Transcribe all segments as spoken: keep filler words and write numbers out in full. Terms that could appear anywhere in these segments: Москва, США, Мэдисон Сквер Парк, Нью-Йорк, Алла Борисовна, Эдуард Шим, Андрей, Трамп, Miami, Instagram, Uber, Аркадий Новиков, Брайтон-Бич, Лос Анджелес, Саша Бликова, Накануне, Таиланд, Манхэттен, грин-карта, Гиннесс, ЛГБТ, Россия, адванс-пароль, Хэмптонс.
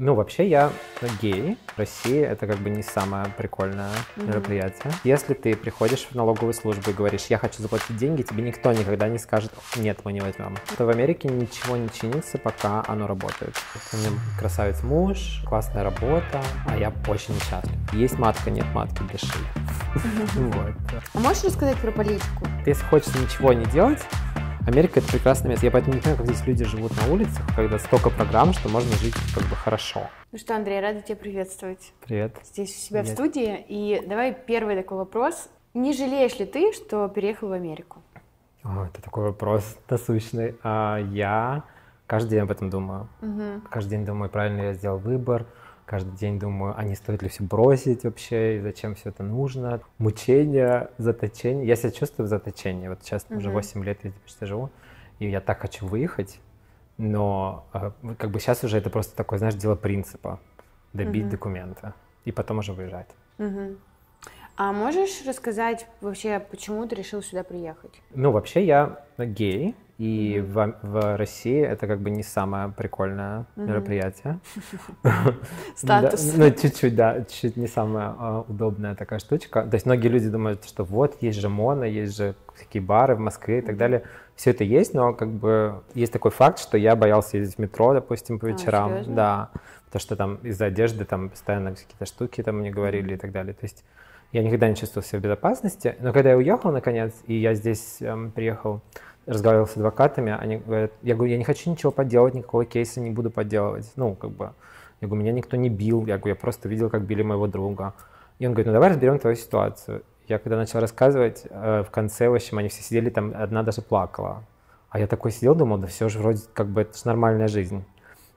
Ну, вообще, я гей. В России это как бы не самое прикольное mm-hmm. мероприятие. Если ты приходишь в налоговую службу и говоришь, я хочу заплатить деньги, тебе никто никогда не скажет, нет, мы не возьмем. То в Америке ничего не чинится, пока оно работает. У меня красавец муж, классная работа, а я очень несчастлив. Есть матка, нет матки, дыши. А можешь рассказать про политику? Если хочется ничего не делать, Америка — это прекрасное место. Я поэтому не понимаю, как здесь люди живут на улицах, когда столько программ, что можно жить как бы хорошо. Ну что, Андрей, рада тебя приветствовать. Привет. Здесь у себя Привет. В студии. И давай первый такой вопрос. Не жалеешь ли ты, что переехал в Америку? О, это такой вопрос насущный. А я каждый день об этом думаю. Угу. Каждый день думаю, правильно я сделал выбор. Каждый день думаю, а не стоит ли все бросить вообще, и зачем все это нужно. Мучение, заточение. Я себя чувствую в заточении. Вот сейчас uh-huh. уже восемь лет я почти живу, и я так хочу выехать. Но как бы сейчас уже это просто такое, знаешь, дело принципа. Добить uh-huh. документы и потом уже выезжать. Uh-huh. А можешь рассказать вообще, почему ты решил сюда приехать? Ну, вообще, я гей. И mm-hmm. в, в России это как бы не самое прикольное mm-hmm. мероприятие. Статус. Ну, чуть-чуть, да, чуть-чуть не самая удобная такая штучка. То есть многие люди думают, что вот, есть же моно, есть же такие бары в Москве и так далее. Все это есть, но как бы есть такой факт, что я боялся ездить в метро, допустим, по вечерам. Да, потому что там из-за одежды там постоянно какие-то штуки там мне говорили и так далее. То есть я никогда не чувствовал себя в безопасности. Но когда я уехал, наконец, и я здесь приехал, разговаривал с адвокатами, они говорят, я говорю, я не хочу ничего подделывать, никакого кейса не буду подделывать. Ну, как бы, я говорю, меня никто не бил, я говорю, я просто видел, как били моего друга. И он говорит, ну давай разберем твою ситуацию. Я когда начал рассказывать, в конце, в общем, они все сидели там, одна даже плакала. А я такой сидел, думал, да все же вроде, как бы, это же нормальная жизнь.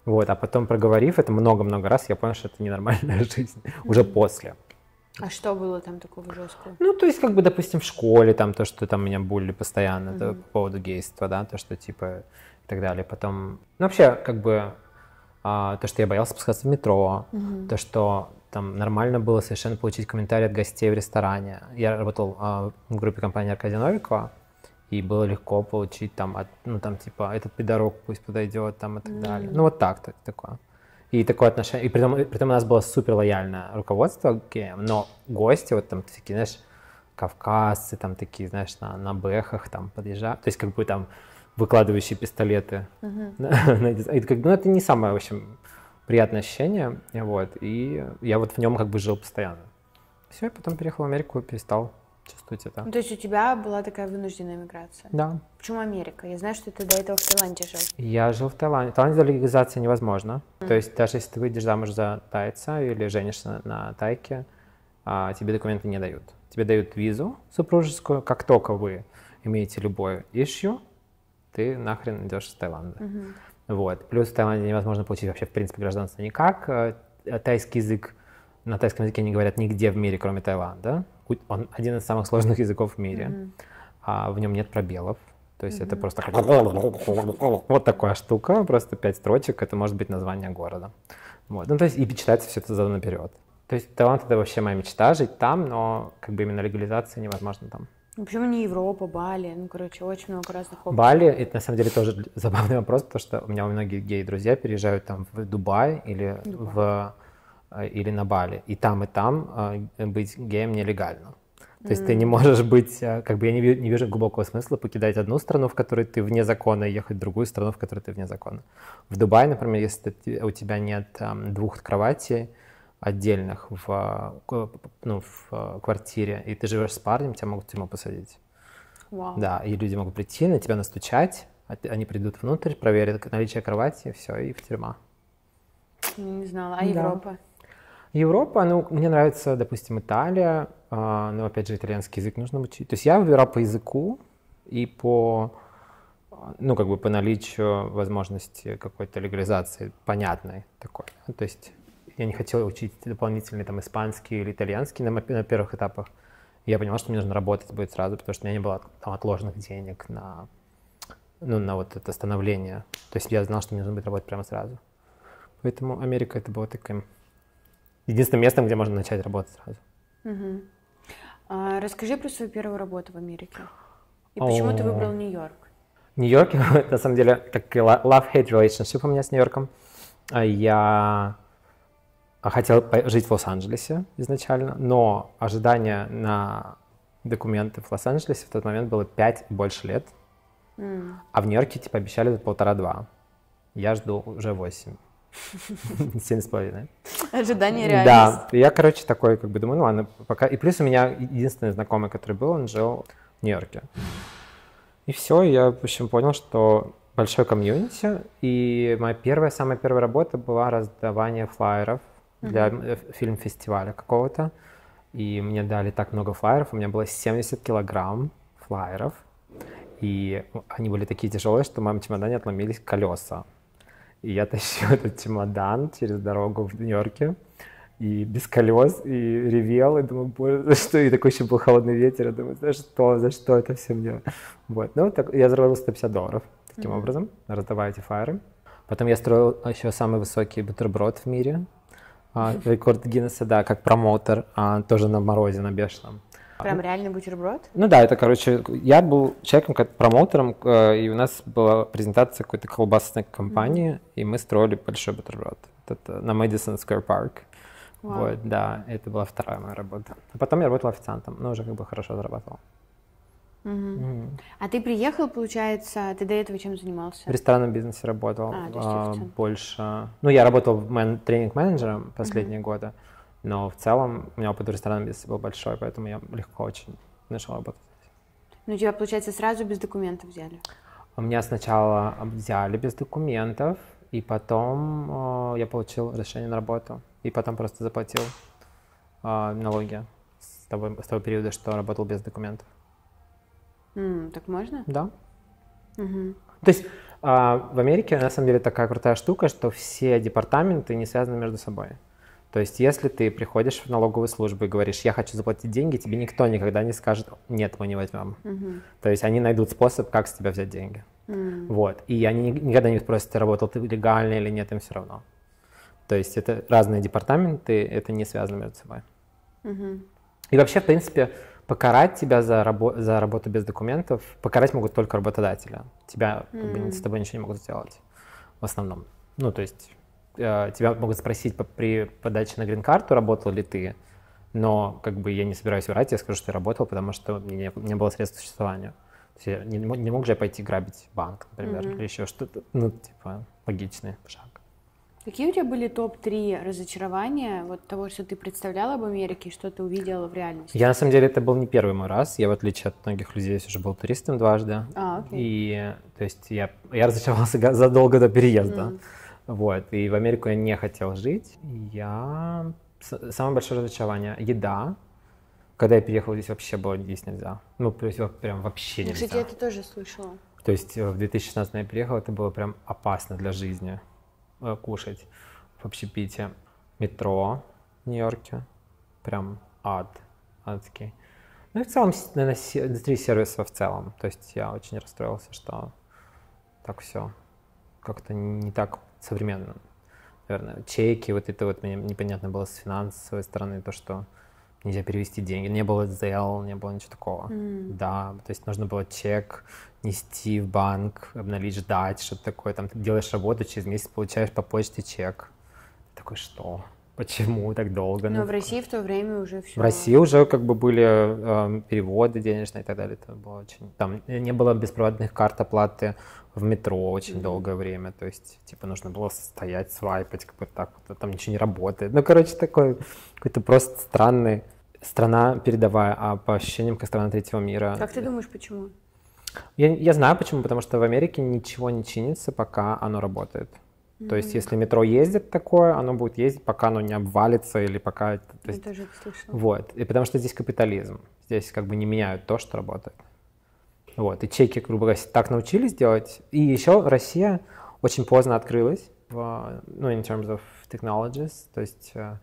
Вот, а потом, проговорив это много-много раз, я понял, что это ненормальная жизнь, уже после. А что было там такого жесткого? Ну, то есть, как бы, допустим, в школе, там, то, что там меня булили постоянно, mm-hmm. по поводу гейства, да, то, что, типа, и так далее. Потом, ну, вообще, как бы, а, то, что я боялся спускаться в метро, mm-hmm. то, что там нормально было совершенно получить комментарии от гостей в ресторане. Я работал а, в группе компании Аркадия Новикова, и было легко получить там, от, ну, там, типа, этот пидорок пусть подойдет, там, и так mm-hmm. далее. Ну, вот так-то такое. И такое отношение, и при том, при том у нас было супер лояльное руководство к геям, но гости, вот там такие, знаешь, кавказцы, там такие, знаешь, на, на бэхах там подъезжают, то есть как бы там выкладывающие пистолеты. Uh-huh. И, как, ну, это не самое, в общем, приятное ощущение, вот, и я вот в нем как бы жил постоянно. Все, и потом переехал в Америку и перестал чувствовать это. Ну, то есть у тебя была такая вынужденная миграция? Да. Почему Америка? Я знаю, что ты до этого в Таиланде жил. Я жил в Таиланде. В Таиланде легализация невозможна. Mm. То есть даже если ты выйдешь замуж за тайца или женишься на тайке, тебе документы не дают. Тебе дают визу супружескую. Как только вы имеете любое issue, ты нахрен идешь из Таиланда. Mm-hmm. Вот. Плюс в Таиланде невозможно получить вообще, в принципе, гражданство никак. Тайский язык, на тайском языке не говорят нигде в мире, кроме Таиланда. Он один из самых сложных языков в мире, mm-hmm. а в нем нет пробелов, то есть mm-hmm. это просто вот такая штука, просто пять строчек, это может быть название города. Вот. Ну, то есть, и читается все это задом наперед. То есть Таиланд — это вообще моя мечта, жить там, но как бы именно легализация невозможна там. Ну, почему не Европа, Бали? Ну, короче, очень много разных опций. Бали — это, на самом деле, тоже забавный вопрос, потому что у меня многие гей-друзья переезжают там в Дубай или Дубай. в... или на Бали, и там, и там быть геем нелегально. То есть mm. ты не можешь быть, как бы я не вижу, не вижу глубокого смысла покидать одну страну, в которой ты вне закона, и ехать в другую страну, в которой ты вне закона. В Дубае, например, если ты, у тебя нет там, двух кроватей отдельных в, ну, в квартире, и ты живешь с парнем, тебя могут в тюрьму посадить. Wow. Да, и люди могут прийти, на тебя настучать, они придут внутрь, проверят наличие кровати, все, и в тюрьма. Я не знала. А да. Европа? Европа, ну, мне нравится, допустим, Италия, э, но, опять же, итальянский язык нужно учить. То есть я выбирал по языку и по, ну, как бы по наличию возможности какой-то легализации, понятной такой. То есть я не хотел учить дополнительный там испанский или итальянский на, на первых этапах. Я понимал, что мне нужно работать будет сразу, потому что у меня не было там отложенных денег на, ну, на вот это становление. То есть я знал, что мне нужно будет работать прямо сразу. Поэтому Америка — это было таким... единственным местом, где можно начать работать сразу. Угу. А, расскажи про свою первую работу в Америке. И почему О-о-о. ты выбрал Нью-Йорк? Нью-Йорк, на самом деле, как love-hate relationship у меня с Нью-Йорком. Я хотел жить в Лос-Анджелесе изначально, но ожидание на документы в Лос-Анджелесе в тот момент было пять и больше лет, mm. а в Нью-Йорке типа обещали полтора-два. Я жду уже восемь. Семь с половиной. Ожидание реальности. Да, я, короче, такой, как бы, думаю, ну ладно, пока. И плюс у меня единственный знакомый, который был, он жил в Нью-Йорке. И все, я, в общем, понял, что большой комьюнити. И моя первая, самая первая работа была раздавание флайеров для mm-hmm. фильм-фестиваля какого-то. И мне дали так много флайеров, у меня было семьдесят килограмм флайеров. И они были такие тяжелые, что в моем чемодане отломились колеса. И я тащил этот чемодан через дорогу в Нью-Йорке, и без колес, и ревел, и думал, боже, за что? И такой еще был холодный ветер, я думаю, за что, за что это все мне? Вот, ну, так, я заработал сто пятьдесят долларов таким mm-hmm. образом, раздавая эти флайеры. Потом я строил еще самый высокий бутерброд в мире, mm-hmm. а, рекорд Гиннесса, да, как промоутер, а, тоже на морозе, на бешеном. Прям реальный бутерброд? Ну да, это, короче, я был человеком, как промоутером, и у нас была презентация какой-то колбасной компании, mm-hmm. и мы строили большой бутерброд это на Мэдисон Сквер Парк. Wow. Вот, да, это была вторая моя работа. А потом я работала официантом, но уже как бы хорошо зарабатывала. Mm-hmm. Mm-hmm. А ты приехал, получается, ты до этого чем занимался? В ресторанном бизнесе работал а, а, больше. Ну, я работал мен- тренинг-менеджером последние mm-hmm. годы. Но в целом у меня опыт в ресторанном бизнесе был большой, поэтому я легко очень начал работать. Ну, тебя, получается, сразу без документов взяли? У меня сначала взяли без документов, и потом э, я получил разрешение на работу. И потом просто заплатил э, налоги с того, с того периода, что работал без документов. Mm, так можно? Да. Mm-hmm. То есть э, в Америке, на самом деле, такая крутая штука, что все департаменты не связаны между собой. То есть, если ты приходишь в налоговую службу и говоришь, я хочу заплатить деньги, тебе никто никогда не скажет, нет, мы не возьмем. Mm-hmm. То есть, они найдут способ, как с тебя взять деньги. Mm-hmm. Вот. И они никогда не спросят, работал ты легально или нет, им все равно. То есть, это разные департаменты, это не связано между собой. Mm-hmm. И вообще, в принципе, покарать тебя за, рабо- за работу без документов, покарать могут только работодателя. Тебя mm-hmm. как бы, с тобой ничего не могут сделать в основном. Ну, то есть... Тебя могут спросить при подаче на грин-карту, работал ли ты, но как бы я не собираюсь врать, я скажу, что я работал, потому что у меня не было средств к существованию. То есть я не, не мог же я пойти грабить банк, например, mm-hmm. или еще что-то, ну, типа, логичный шаг. Какие у тебя были топ-три разочарования вот того, что ты представляла об Америке, что ты увидела в реальности? Я, на самом деле, это был не первый мой раз. Я, в отличие от многих людей, здесь уже был туристом дважды. А, окей. И, то есть, я, я разочаровался задолго до переезда. Mm. Вот, и в Америку я не хотел жить. Я... Самое большое разочарование — еда. Когда я переехал, здесь вообще было есть нельзя. Ну, то есть, прям вообще нельзя. Кстати, я это тоже слышала. То есть, в две тысячи шестнадцатом я переехал, это было прям опасно для жизни кушать в общепите. Метро в Нью-Йорке. Прям ад. Адский. Ну и в целом, наверное, индустрия сервиса в целом. То есть, я очень расстроился, что так все как-то не так... современным, наверное, чеки, вот это вот мне непонятно было с финансовой стороны, то, что нельзя перевести деньги, не было Zelle, не было ничего такого, mm. да, то есть нужно было чек нести в банк, обналичь, ждать, что-то такое, там, ты делаешь работу, через месяц получаешь по почте чек, такой, что, почему так долго? Но ну, в России в то время уже все. В России уже как бы были э, переводы денежные и так далее, это было очень, там не было беспроводных карт оплаты, в метро очень mm-hmm. долгое время, то есть, типа, нужно было стоять, свайпать, как бы так, вот, там ничего не работает. Ну, короче, такой какой-то просто странный, страна передовая, а по ощущениям, как страна третьего мира. Как ты думаешь, почему? Я, я знаю почему, потому что в Америке ничего не чинится, пока оно работает. Mm-hmm. То есть, если метро ездит такое, оно будет ездить, пока оно не обвалится или пока... То есть, я тоже это слышала. Вот, и потому что здесь капитализм, здесь как бы не меняют то, что работает. Вот, и чеки, грубо говоря, так научились делать. И еще Россия очень поздно открылась, в, ну, in terms of technologies, то есть э,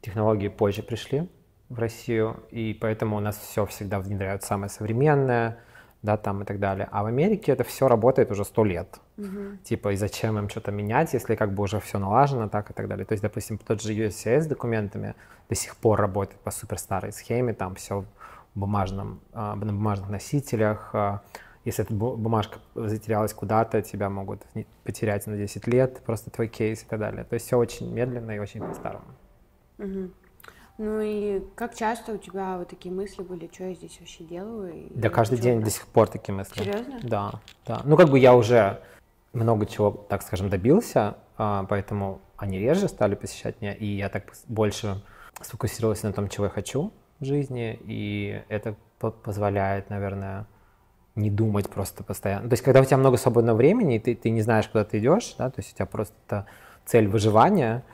технологии позже пришли в Россию, и поэтому у нас все всегда внедряют самое современное, да, там и так далее. А в Америке это все работает уже сто лет. Mm-hmm. Типа, и зачем им что-то менять, если как бы уже все налажено, так и так далее. То есть, допустим, тот же ю эс си ай с документами до сих пор работает по суперстарой схеме, там все... бумажном, на бумажных носителях. Если эта бумажка затерялась куда-то, тебя могут потерять на десять лет, просто твой кейс и так далее. То есть все очень медленно и очень по-старому. Угу. Ну и как часто у тебя вот такие мысли были, что я здесь вообще делаю? Да каждый день про... до сих пор такие мысли. Серьезно? Да, да. Ну как бы я уже много чего, так скажем, добился, поэтому они реже стали посещать меня, и я так больше сфокусировался на том, чего я хочу в жизни, и это позволяет, наверное, не думать просто постоянно. То есть когда у тебя много свободного времени, и ты, ты не знаешь, куда ты идешь, да, то есть у тебя просто цель выживания,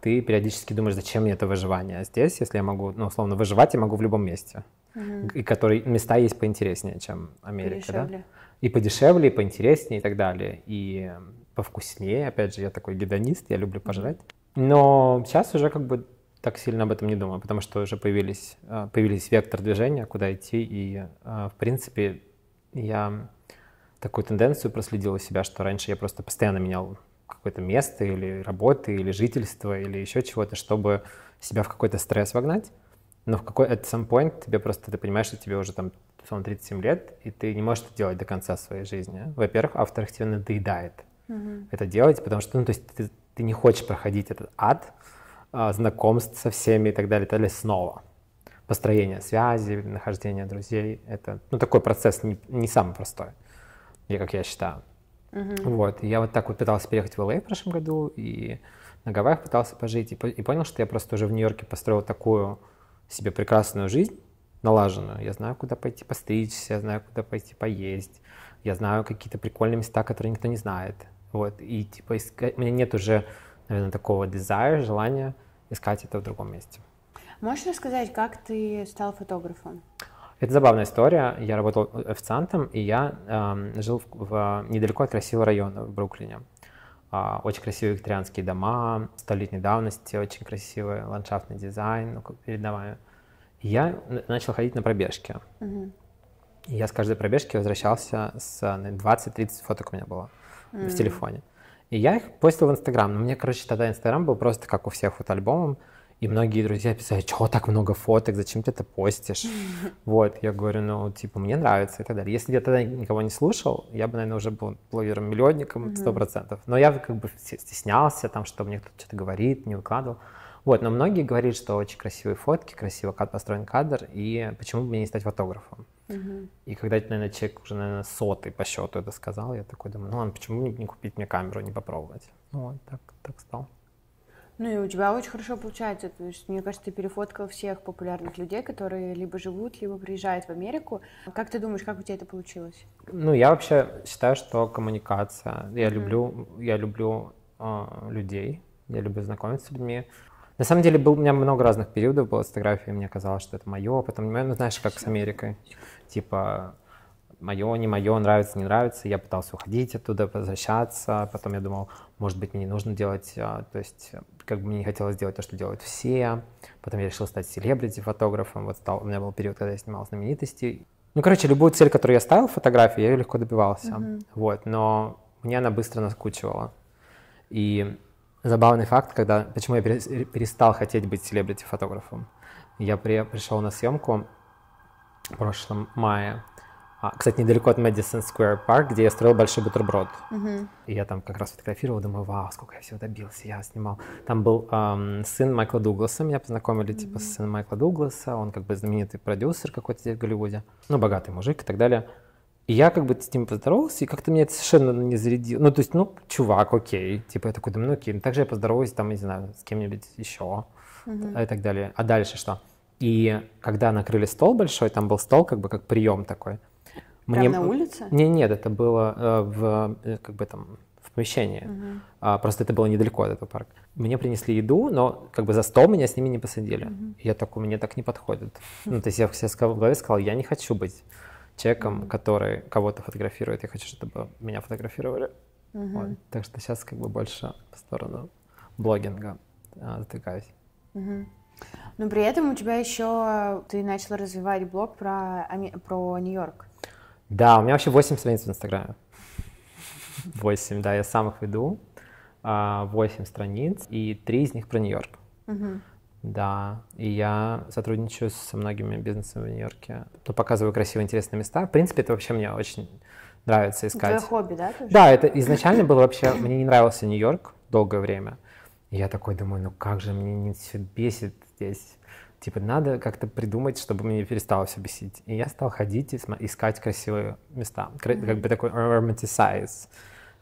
ты периодически думаешь, зачем мне это выживание здесь, если я могу, ну, условно, выживать я могу в любом месте. Угу. И которые места есть поинтереснее, чем Америка. Подешевле. Да? И подешевле, и поинтереснее, и так далее. И повкуснее, опять же, я такой гедонист, я люблю пожрать. Но сейчас уже как бы так сильно об этом не думаю, потому что уже появились, появились вектор движения, куда идти. И, в принципе, я такую тенденцию проследил у себя, что раньше я просто постоянно менял какое-то место или работы, или жительство, или еще чего-то, чтобы себя в какой-то стресс вогнать. Но в какой-то some point тебе просто, ты понимаешь, что тебе уже там тридцать семь лет, и ты не можешь это делать до конца своей жизни. Во-первых, а во-вторых, тебе надоедает mm-hmm. это делать, потому что, ну, то есть ты, ты не хочешь проходить этот ад, а, знакомств со всеми и так далее, и так далее, снова. Построение связи, нахождение друзей, это, ну, такой процесс не, не самый простой, я, как я считаю. Uh-huh. Вот, и я вот так вот пытался переехать в эл эй в прошлом году, и на Гавайях пытался пожить, и, по- и понял, что я просто уже в Нью-Йорке построил такую себе прекрасную жизнь, налаженную. Я знаю, куда пойти постричься, я знаю, куда пойти поесть, я знаю какие-то прикольные места, которые никто не знает. Вот, и типа искать... у меня нет уже, наверное, такого desire, желания искать это в другом месте. Можешь рассказать, как ты стал фотографом? Это забавная история. Я работал официантом, и я э, жил в, в, недалеко от красивого района в Бруклине. Э, очень красивые викторианские дома, столетней давности, очень красивый ландшафтный дизайн перед домами. И я начал ходить на пробежки. Mm-hmm. И я с каждой пробежки возвращался с двадцать-тридцать фоток у меня было mm-hmm. в телефоне. И я их постил в Instagram. Но мне, короче, тогда Instagram был просто как у всех фотоальбомом. И многие друзья писали, чего так много фоток, зачем ты это постишь? Вот, я говорю, ну, типа, мне нравится и так далее. Если я тогда никого не слушал, я бы, наверное, уже был блогером-миллионником сто процентов. Но я как бы стеснялся, там, что мне кто-то что-то говорит, не выкладывал. Вот, но многие говорят, что очень красивые фотки, красиво построен кадр, и почему бы мне не стать фотографом? Uh-huh. И когда, наверное, человек уже, наверное, сотый по счету это сказал, я такой думаю, ну ладно, почему бы не купить мне камеру, не попробовать? Ну вот, так, так стал. Ну и у тебя очень хорошо получается, то есть, мне кажется, ты перефоткал всех популярных людей, которые либо живут, либо приезжают в Америку. Как ты думаешь, как у тебя это получилось? Ну, я вообще считаю, что коммуникация. Я mm-hmm. люблю, я люблю э, людей, я люблю знакомиться с людьми. На самом деле, был, у меня много разных периодов было с фотографией, мне казалось, что это мое, потом, ну, знаешь, как с Америкой, типа... мое, не мое, нравится, не нравится. Я пытался уходить оттуда, возвращаться. Потом я думал, может быть, мне не нужно делать, то есть как бы мне не хотелось делать то, что делают все. Потом я решил стать селебрити-фотографом. Вот стал, у меня был период, когда я снимал знаменитостей. Ну, короче, любую цель, которую я ставил в фотографии, я ее легко добивался. Mm-hmm. Вот, но мне она быстро наскучивала. И забавный факт, когда, почему я перестал хотеть быть селебрити-фотографом. Я при, пришел на съемку в прошлом мае. Кстати, недалеко от Madison Square Park, где я строил большой бутерброд. Uh-huh. И я там как раз фотографировал, думаю, вау, сколько я всего добился, я снимал. Там был эм, сын Майкла Дугласа, меня познакомили uh-huh. типа с сыном Майкла Дугласа, он как бы знаменитый продюсер какой-то здесь в Голливуде, ну, богатый мужик и так далее. И я как бы с ним поздоровался, и как-то меня это совершенно не зарядило. Ну, то есть, ну, чувак, окей, типа я такой, думаю, ну окей, также я поздороваюсь там, не знаю, с кем-нибудь еще uh-huh. и так далее. А дальше что? И когда накрыли стол большой, там был стол как бы как прием такой. Прямо на улице? Не, нет, это было э, в, как бы там, в помещении. Uh-huh. А, просто это было недалеко от этого парка. Мне принесли еду, но как бы за стол меня с ними не посадили. Uh-huh. Я такой, мне так не подходит. Uh-huh. Ну, то есть я в себе в голове сказал, я не хочу быть человеком, uh-huh. который кого-то фотографирует. Я хочу, чтобы меня фотографировали. Uh-huh. Вот. Так что сейчас как бы больше в сторону блогинга а, затыкаюсь. Uh-huh. Но при этом у тебя еще ты начал развивать блог про, про Нью-Йорк. Да, у меня вообще восемь страниц в Инстаграме. восемь, да, я сам их веду. восемь страниц, и три из них про Нью-Йорк. Uh-huh. Да, и я сотрудничаю со многими бизнесами в Нью-Йорке. То показываю красивые, интересные места. В принципе, это вообще мне очень нравится искать. Твое хобби, да? Тоже? Да, это изначально было вообще... Мне не нравился Нью-Йорк долгое время. И я такой думаю, ну как же мне не все бесит здесь. Типа надо как-то придумать, чтобы мне перестало все бесить. И я стал ходить и искать красивые места. Mm-hmm. Как бы такой romanticize,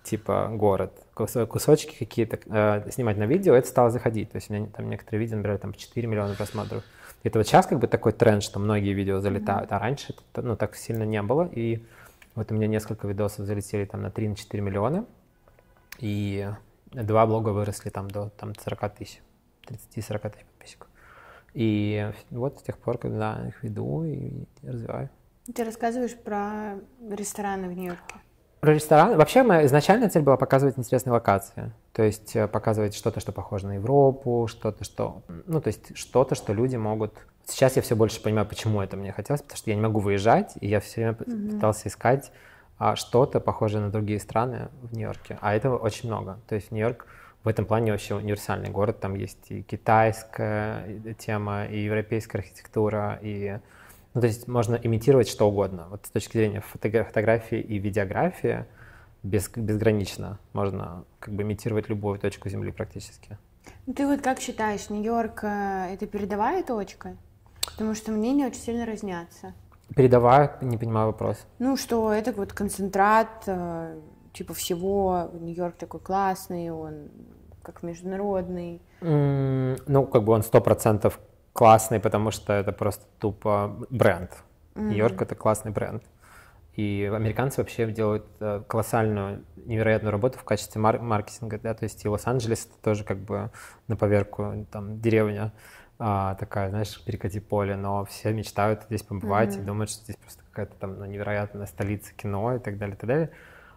типа город. Кусочки какие-то э, снимать на видео, это стало заходить. То есть у меня там некоторые видео набирали там четыре миллиона просмотров. Это вот сейчас как бы такой тренд, что многие видео залетают, mm-hmm. а раньше это, ну, так сильно не было. И вот у меня несколько видосов залетели там на три-четыре миллиона. И два блога выросли там до там, сорок тысяч, тридцать-сорок тысяч подписчиков. И вот с тех пор, когда их веду и развиваю. Ты рассказываешь про рестораны в Нью-Йорке. Про рестораны. Вообще, моя изначальная цель была показывать интересные локации. То есть показывать что-то, что похоже на Европу, что-то, что... Ну, то есть что-то, что люди могут... Сейчас я все больше понимаю, почему это мне хотелось, потому что я не могу выезжать, и я все время mm-hmm. пытался искать что-то похожее на другие страны в Нью-Йорке. А этого очень много. То есть Нью-Йорк в этом плане вообще универсальный город. Там есть и китайская тема, и европейская архитектура, и... Ну, то есть можно имитировать что угодно. Вот с точки зрения фото- фотографии и видеографии без, безгранично можно как бы имитировать любую точку Земли практически. Ты вот как считаешь, Нью-Йорк — это передовая точка? Потому что мнения очень сильно разнятся. Передовая? Не понимаю вопрос. Ну, что это вот концентрат типа всего, Нью-Йорк такой классный, он как международный. Mm, ну, как бы он сто процентов классный, потому что это просто тупо бренд. Mm-hmm. Нью-Йорк — это классный бренд. И американцы вообще делают колоссальную, невероятную работу в качестве мар- маркетинга. Да? То есть и Лос-Анджелес — это тоже как бы на поверку там деревня а, такая, знаешь, перекати поле, но все мечтают здесь побывать mm-hmm. и думают, что здесь просто какая-то там ну, невероятная столица кино и так далее, и так далее.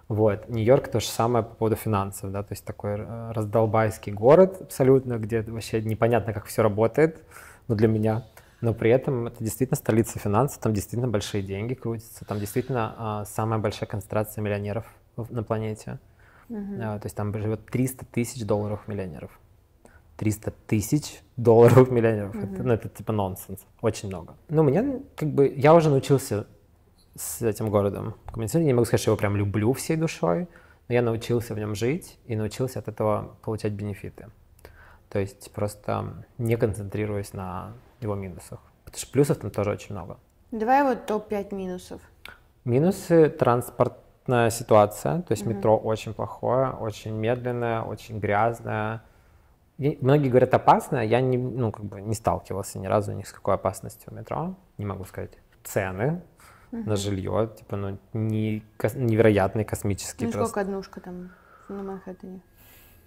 Вот. Нью-Йорк — то же самое по поводу финансов, да, то есть такой раздолбайский город абсолютно, где вообще непонятно, как все работает, ну, для меня. Но при этом это действительно столица финансов, там действительно большие деньги крутятся, там действительно а, самая большая концентрация миллионеров на планете. Mm-hmm. А, то есть там живет триста тысяч долларов миллионеров. триста тысяч долларов миллионеров. Mm-hmm. Это, ну, это типа нонсенс. Очень много. Ну, меня как бы... Я уже научился с этим городом коммуницировать. Я не могу сказать, что я его прям люблю всей душой, но я научился в нем жить и научился от этого получать бенефиты. То есть просто не концентрируясь на его минусах. Потому что плюсов там тоже очень много. Давай вот топ пять минусов. Минусы – транспортная ситуация. То есть угу. метро очень плохое, очень медленное, очень грязное. И многие говорят опасное. Я не, ну, как бы не сталкивался ни разу ни с какой опасностью метро. Не могу сказать. Цены угу. на жилье. Типа, ну, не, невероятные, космические. Ну, просто. Сколько однушка там на Манхэттене?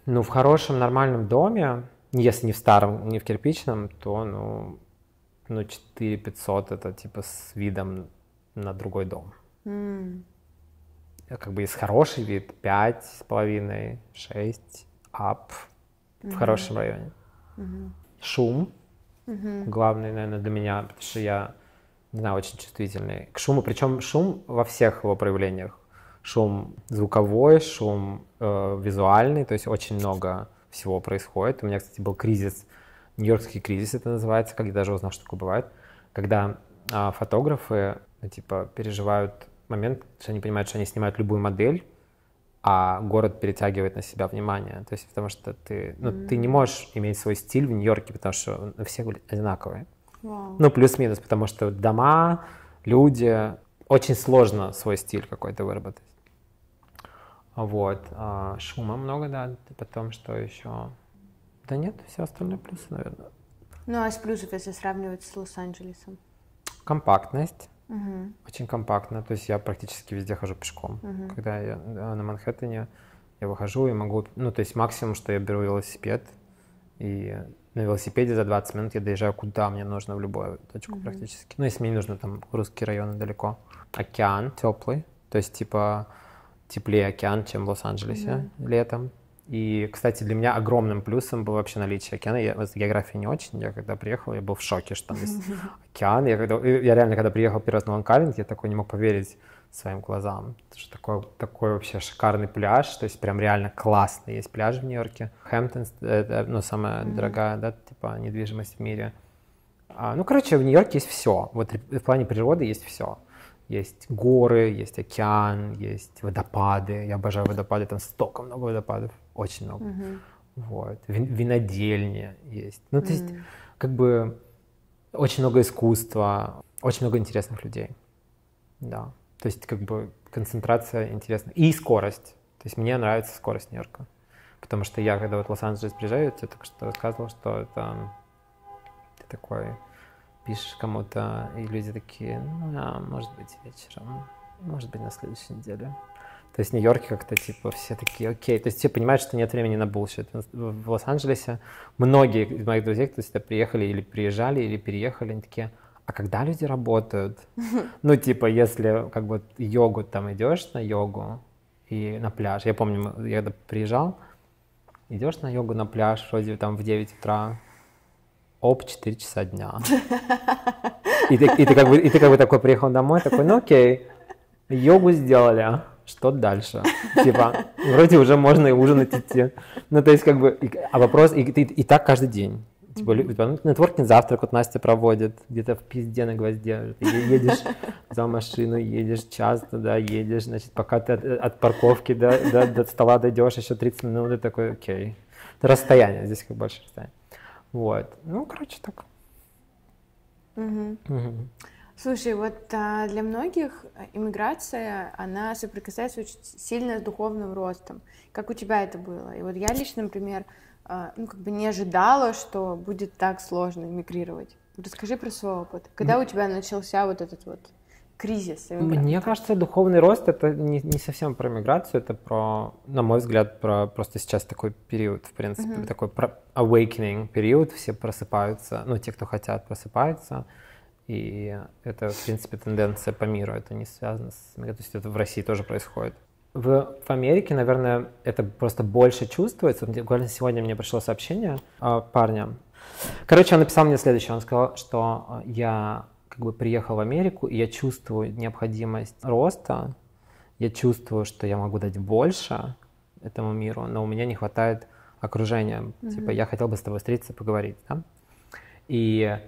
Ну, в хорошем, нормальном доме, если не в старом, не в кирпичном, то, ну, ну четыре тысячи пятьсот это типа с видом на другой дом. Mm. Как бы есть хороший вид, пять с половиной, шесть, ап, mm-hmm. в хорошем районе. Mm-hmm. Шум, mm-hmm. главный, наверное, для меня, потому что я, не знаю, очень чувствительный к шуму, причем шум во всех его проявлениях. Шум звуковой, шум э, визуальный, то есть очень много всего происходит. У меня, кстати, был кризис, нью-йоркский кризис это называется, как я даже узнал, что такое бывает, когда э, фотографы э, типа переживают момент, что они понимают, что они снимают любую модель, а город перетягивает на себя внимание. То есть потому что ты, ну, mm-hmm. ты не можешь иметь свой стиль в Нью-Йорке, потому что все одинаковые. Wow. Ну, плюс-минус, потому что дома, люди, очень сложно свой стиль какой-то выработать. Вот, шума много, да, потом что еще? Да нет, все остальные плюсы, наверное. Ну, а с плюсов, если сравнивать с Лос-Анджелесом? Компактность, угу. очень компактно, то есть я практически везде хожу пешком. Угу. Когда я на Манхэттене, я выхожу и могу, ну, то есть максимум, что я беру велосипед, и на велосипеде за двадцать минут я доезжаю куда мне нужно, в любую точку угу. практически. Ну, если мне не нужно, там, русские районы далеко. Океан теплый, то есть, типа... теплее океан, чем в Лос-Анджелесе mm-hmm. летом. И, кстати, для меня огромным плюсом было вообще наличие океана. Я, вот, география не очень. Я когда приехал, я был в шоке, что там есть океан. Я, когда, я реально, когда приехал первый раз на Лонг-Айленд, я такой не мог поверить своим глазам. Что такой, такой вообще шикарный пляж. То есть прям реально классный есть пляж в Нью-Йорке. Хэмптонс, ну, самая mm-hmm. дорогая, да, типа, недвижимость в мире. А, ну, короче, в Нью-Йорке есть все. Вот в плане природы есть все. Есть горы, есть океан, есть водопады. Я обожаю водопады, там столько много водопадов, очень много. Uh-huh. вот, винодельня есть. Ну, то есть, mm. как бы, очень много искусства, очень много интересных людей, да. То есть, как бы, концентрация интересная. И скорость. То есть, мне нравится скорость Нью-Йорка. Потому что я, когда вот в Лос-Анджелес приезжаю, я тебе только что рассказывал, что это ты такой, пишешь кому-то, и люди такие, ну, а, может быть, вечером, может быть, на следующей неделе. То есть в Нью-Йорке как-то, типа, все такие, окей. То есть все понимают, что нет времени на булшит. В Лос-Анджелесе многие из моих друзей, кто сюда приехали или приезжали, или переехали, они такие, а когда люди работают? Ну, типа, если, как бы, йогу там идешь, на йогу и на пляж. Я помню, я когда приезжал, идешь на йогу, на пляж, вроде там в девять утра, оп, четыре часа дня. И ты, и, ты как бы, и ты как бы такой приехал домой, такой, ну окей, йогу сделали, что дальше? Типа, вроде уже можно и ужинать идти. Ну, то есть, как бы, и, а вопрос, и, и, и так каждый день. Типа, mm-hmm. нетворкинг завтрак вот Настя проводит, где-то в пизде на гвозде. Ты едешь за машину, едешь час туда, едешь, значит, пока ты от, от парковки до, до, до стола дойдешь, еще тридцать минут, и такой, окей. Это расстояние, здесь как больше расстояние. Вот, ну, короче, так. Mm-hmm. Mm-hmm. Слушай, вот а, для многих иммиграция, она соприкасается очень сильно с духовным ростом. Как у тебя это было? И вот я лично, например, ну, как бы не ожидала, что будет так сложно эмигрировать. Расскажи про свой опыт. Когда у тебя начался вот этот вот кризис эмиграции? Мне кажется, духовный рост — это не, не совсем про эмиграцию, это про, на мой взгляд, про просто сейчас такой период, в принципе, uh-huh. такой awakening период. Все просыпаются, ну, те, кто хотят, просыпаются. И это, в принципе, тенденция по миру. Это не связано с... То есть это в России тоже происходит. В, в Америке, наверное, это просто больше чувствуется. Буквально сегодня мне пришло сообщение э, парня. Короче, он написал мне следующее. Он сказал, что я как бы приехал в Америку, и я чувствую необходимость роста. Я чувствую, что я могу дать больше этому миру, но у меня не хватает окружения. Mm-hmm. Типа, я хотел бы с тобой встретиться, поговорить. Да? И...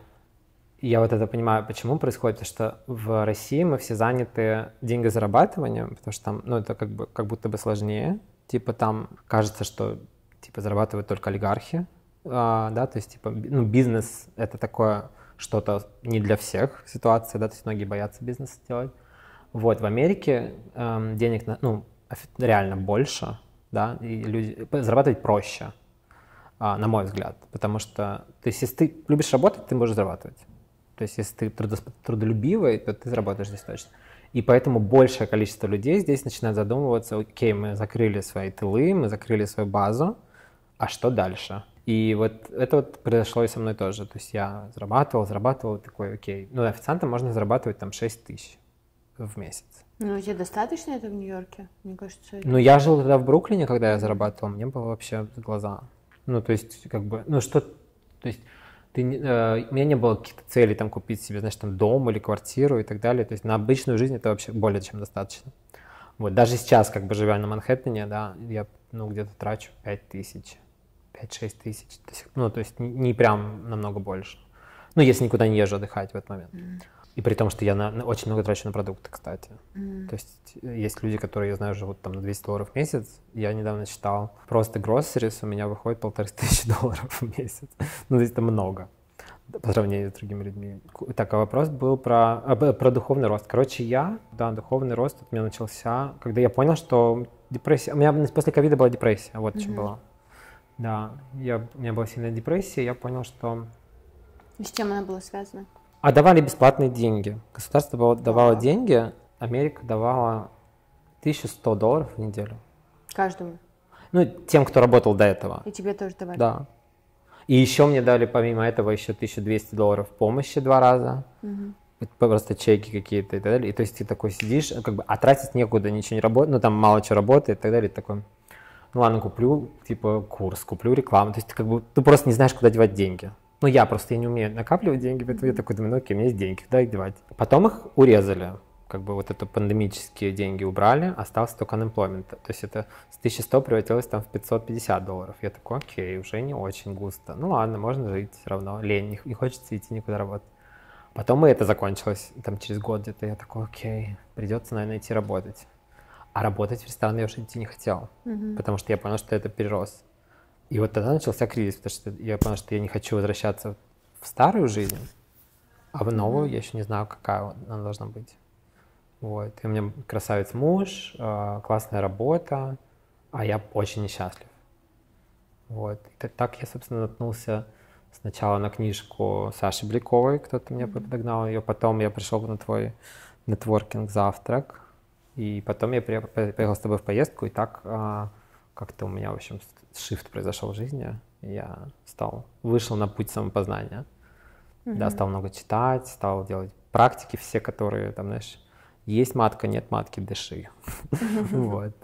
Я вот это понимаю, почему происходит, потому что в России мы все заняты деньгозарабатыванием, потому что там, ну, это как бы, как будто бы сложнее. Типа там кажется, что типа зарабатывают только олигархи, а, да, то есть типа, ну, бизнес — это такое что-то не для всех ситуация, да, то есть многие боятся бизнеса делать. Вот, в Америке эм, денег, на, ну, реально больше, да, и люди, зарабатывать проще, а, на мой взгляд, потому что, то есть если ты любишь работать, ты можешь зарабатывать. То есть, если ты трудолюбивый, то ты заработаешь здесь точно. И поэтому большее количество людей здесь начинает задумываться, окей, мы закрыли свои тылы, мы закрыли свою базу, а что дальше? И вот это вот произошло и со мной тоже. То есть, я зарабатывал, зарабатывал, такой, окей. Ну, официантом можно зарабатывать там шесть тысяч в месяц. Ну, тебе достаточно это в Нью-Йорке? Мне кажется, это... Ну, я жил тогда в Бруклине, когда я зарабатывал, мне было вообще глаза. Ну, то есть, как бы, ну, что... То есть, Ты, э, у меня не было каких-то целей там, купить себе, знаешь, там, дом или квартиру и так далее. То есть на обычную жизнь это вообще более чем достаточно. Вот, даже сейчас, как бы живя на Манхэттене, да, я ну, где-то трачу пять тысяч, пять-шесть тысяч. То есть, ну, то есть не, не прям намного больше. Ну, если никуда не езжу отдыхать в этот момент. Mm. И при том, что я на, на, очень много трачу на продукты, кстати. Mm. То есть есть люди, которые, я знаю, живут там на двести долларов в месяц. Я недавно считал, просто гроссерис у меня выходит полторы тысячи долларов в месяц. Ну, то есть это много по сравнению с другими людьми. Так, а вопрос был про, а, про духовный рост. Короче, я, да, духовный рост у меня начался, когда я понял, что депрессия... У меня после ковида была депрессия, вот mm-hmm. чем была. Да, я, у меня была сильная депрессия, я понял, что... И с чем она была связана? А давали бесплатные деньги. Государство давало да. деньги, Америка давала тысячу сто долларов в неделю. Каждому? Ну, тем, кто работал до этого. И тебе тоже давали? Да. И еще мне дали, помимо этого, еще тысячу двести долларов помощи два раза. Угу. Просто чеки какие-то и так далее. И то есть ты такой сидишь, как бы, а тратить некуда, ничего не работает, ну, там мало чего работает и так далее. И такой, ну, ладно, куплю, типа, курс, куплю рекламу. То есть ты как бы, ты просто не знаешь, куда девать деньги. Ну, я просто я не умею накапливать деньги, поэтому я такой думаю, ну, окей, у меня есть деньги, куда их девать? Потом их урезали, как бы вот это пандемические деньги убрали, остался только unemployment. То есть это с тысячи ста превратилось там в пятьсот пятьдесят долларов. Я такой, окей, уже не очень густо. Ну, ладно, можно жить все равно, лень, не, не хочется идти никуда работать. Потом и это закончилось, там через год где-то я такой, окей, придется, наверное, идти работать. А работать в ресторан я уже идти не хотел, mm-hmm. потому что я понял, что это перерос. И вот тогда начался кризис, потому что я понял, что я не хочу возвращаться в старую жизнь, а в новую я еще не знаю, какая она должна быть. Вот. И у меня красавец муж, классная работа, а я очень несчастлив. Вот. И так я, собственно, наткнулся сначала на книжку Саши Бликовой, кто-то меня подогнал ее, потом я пришел на твой нетворкинг-завтрак, и потом я поехал с тобой в поездку, и так как-то у меня, в общем, шифт произошел в жизни, я стал, вышел на путь самопознания. Mm-hmm. Да, стал много читать, стал делать практики все, которые, там, знаешь, есть матка, нет матки, дыши. Вот,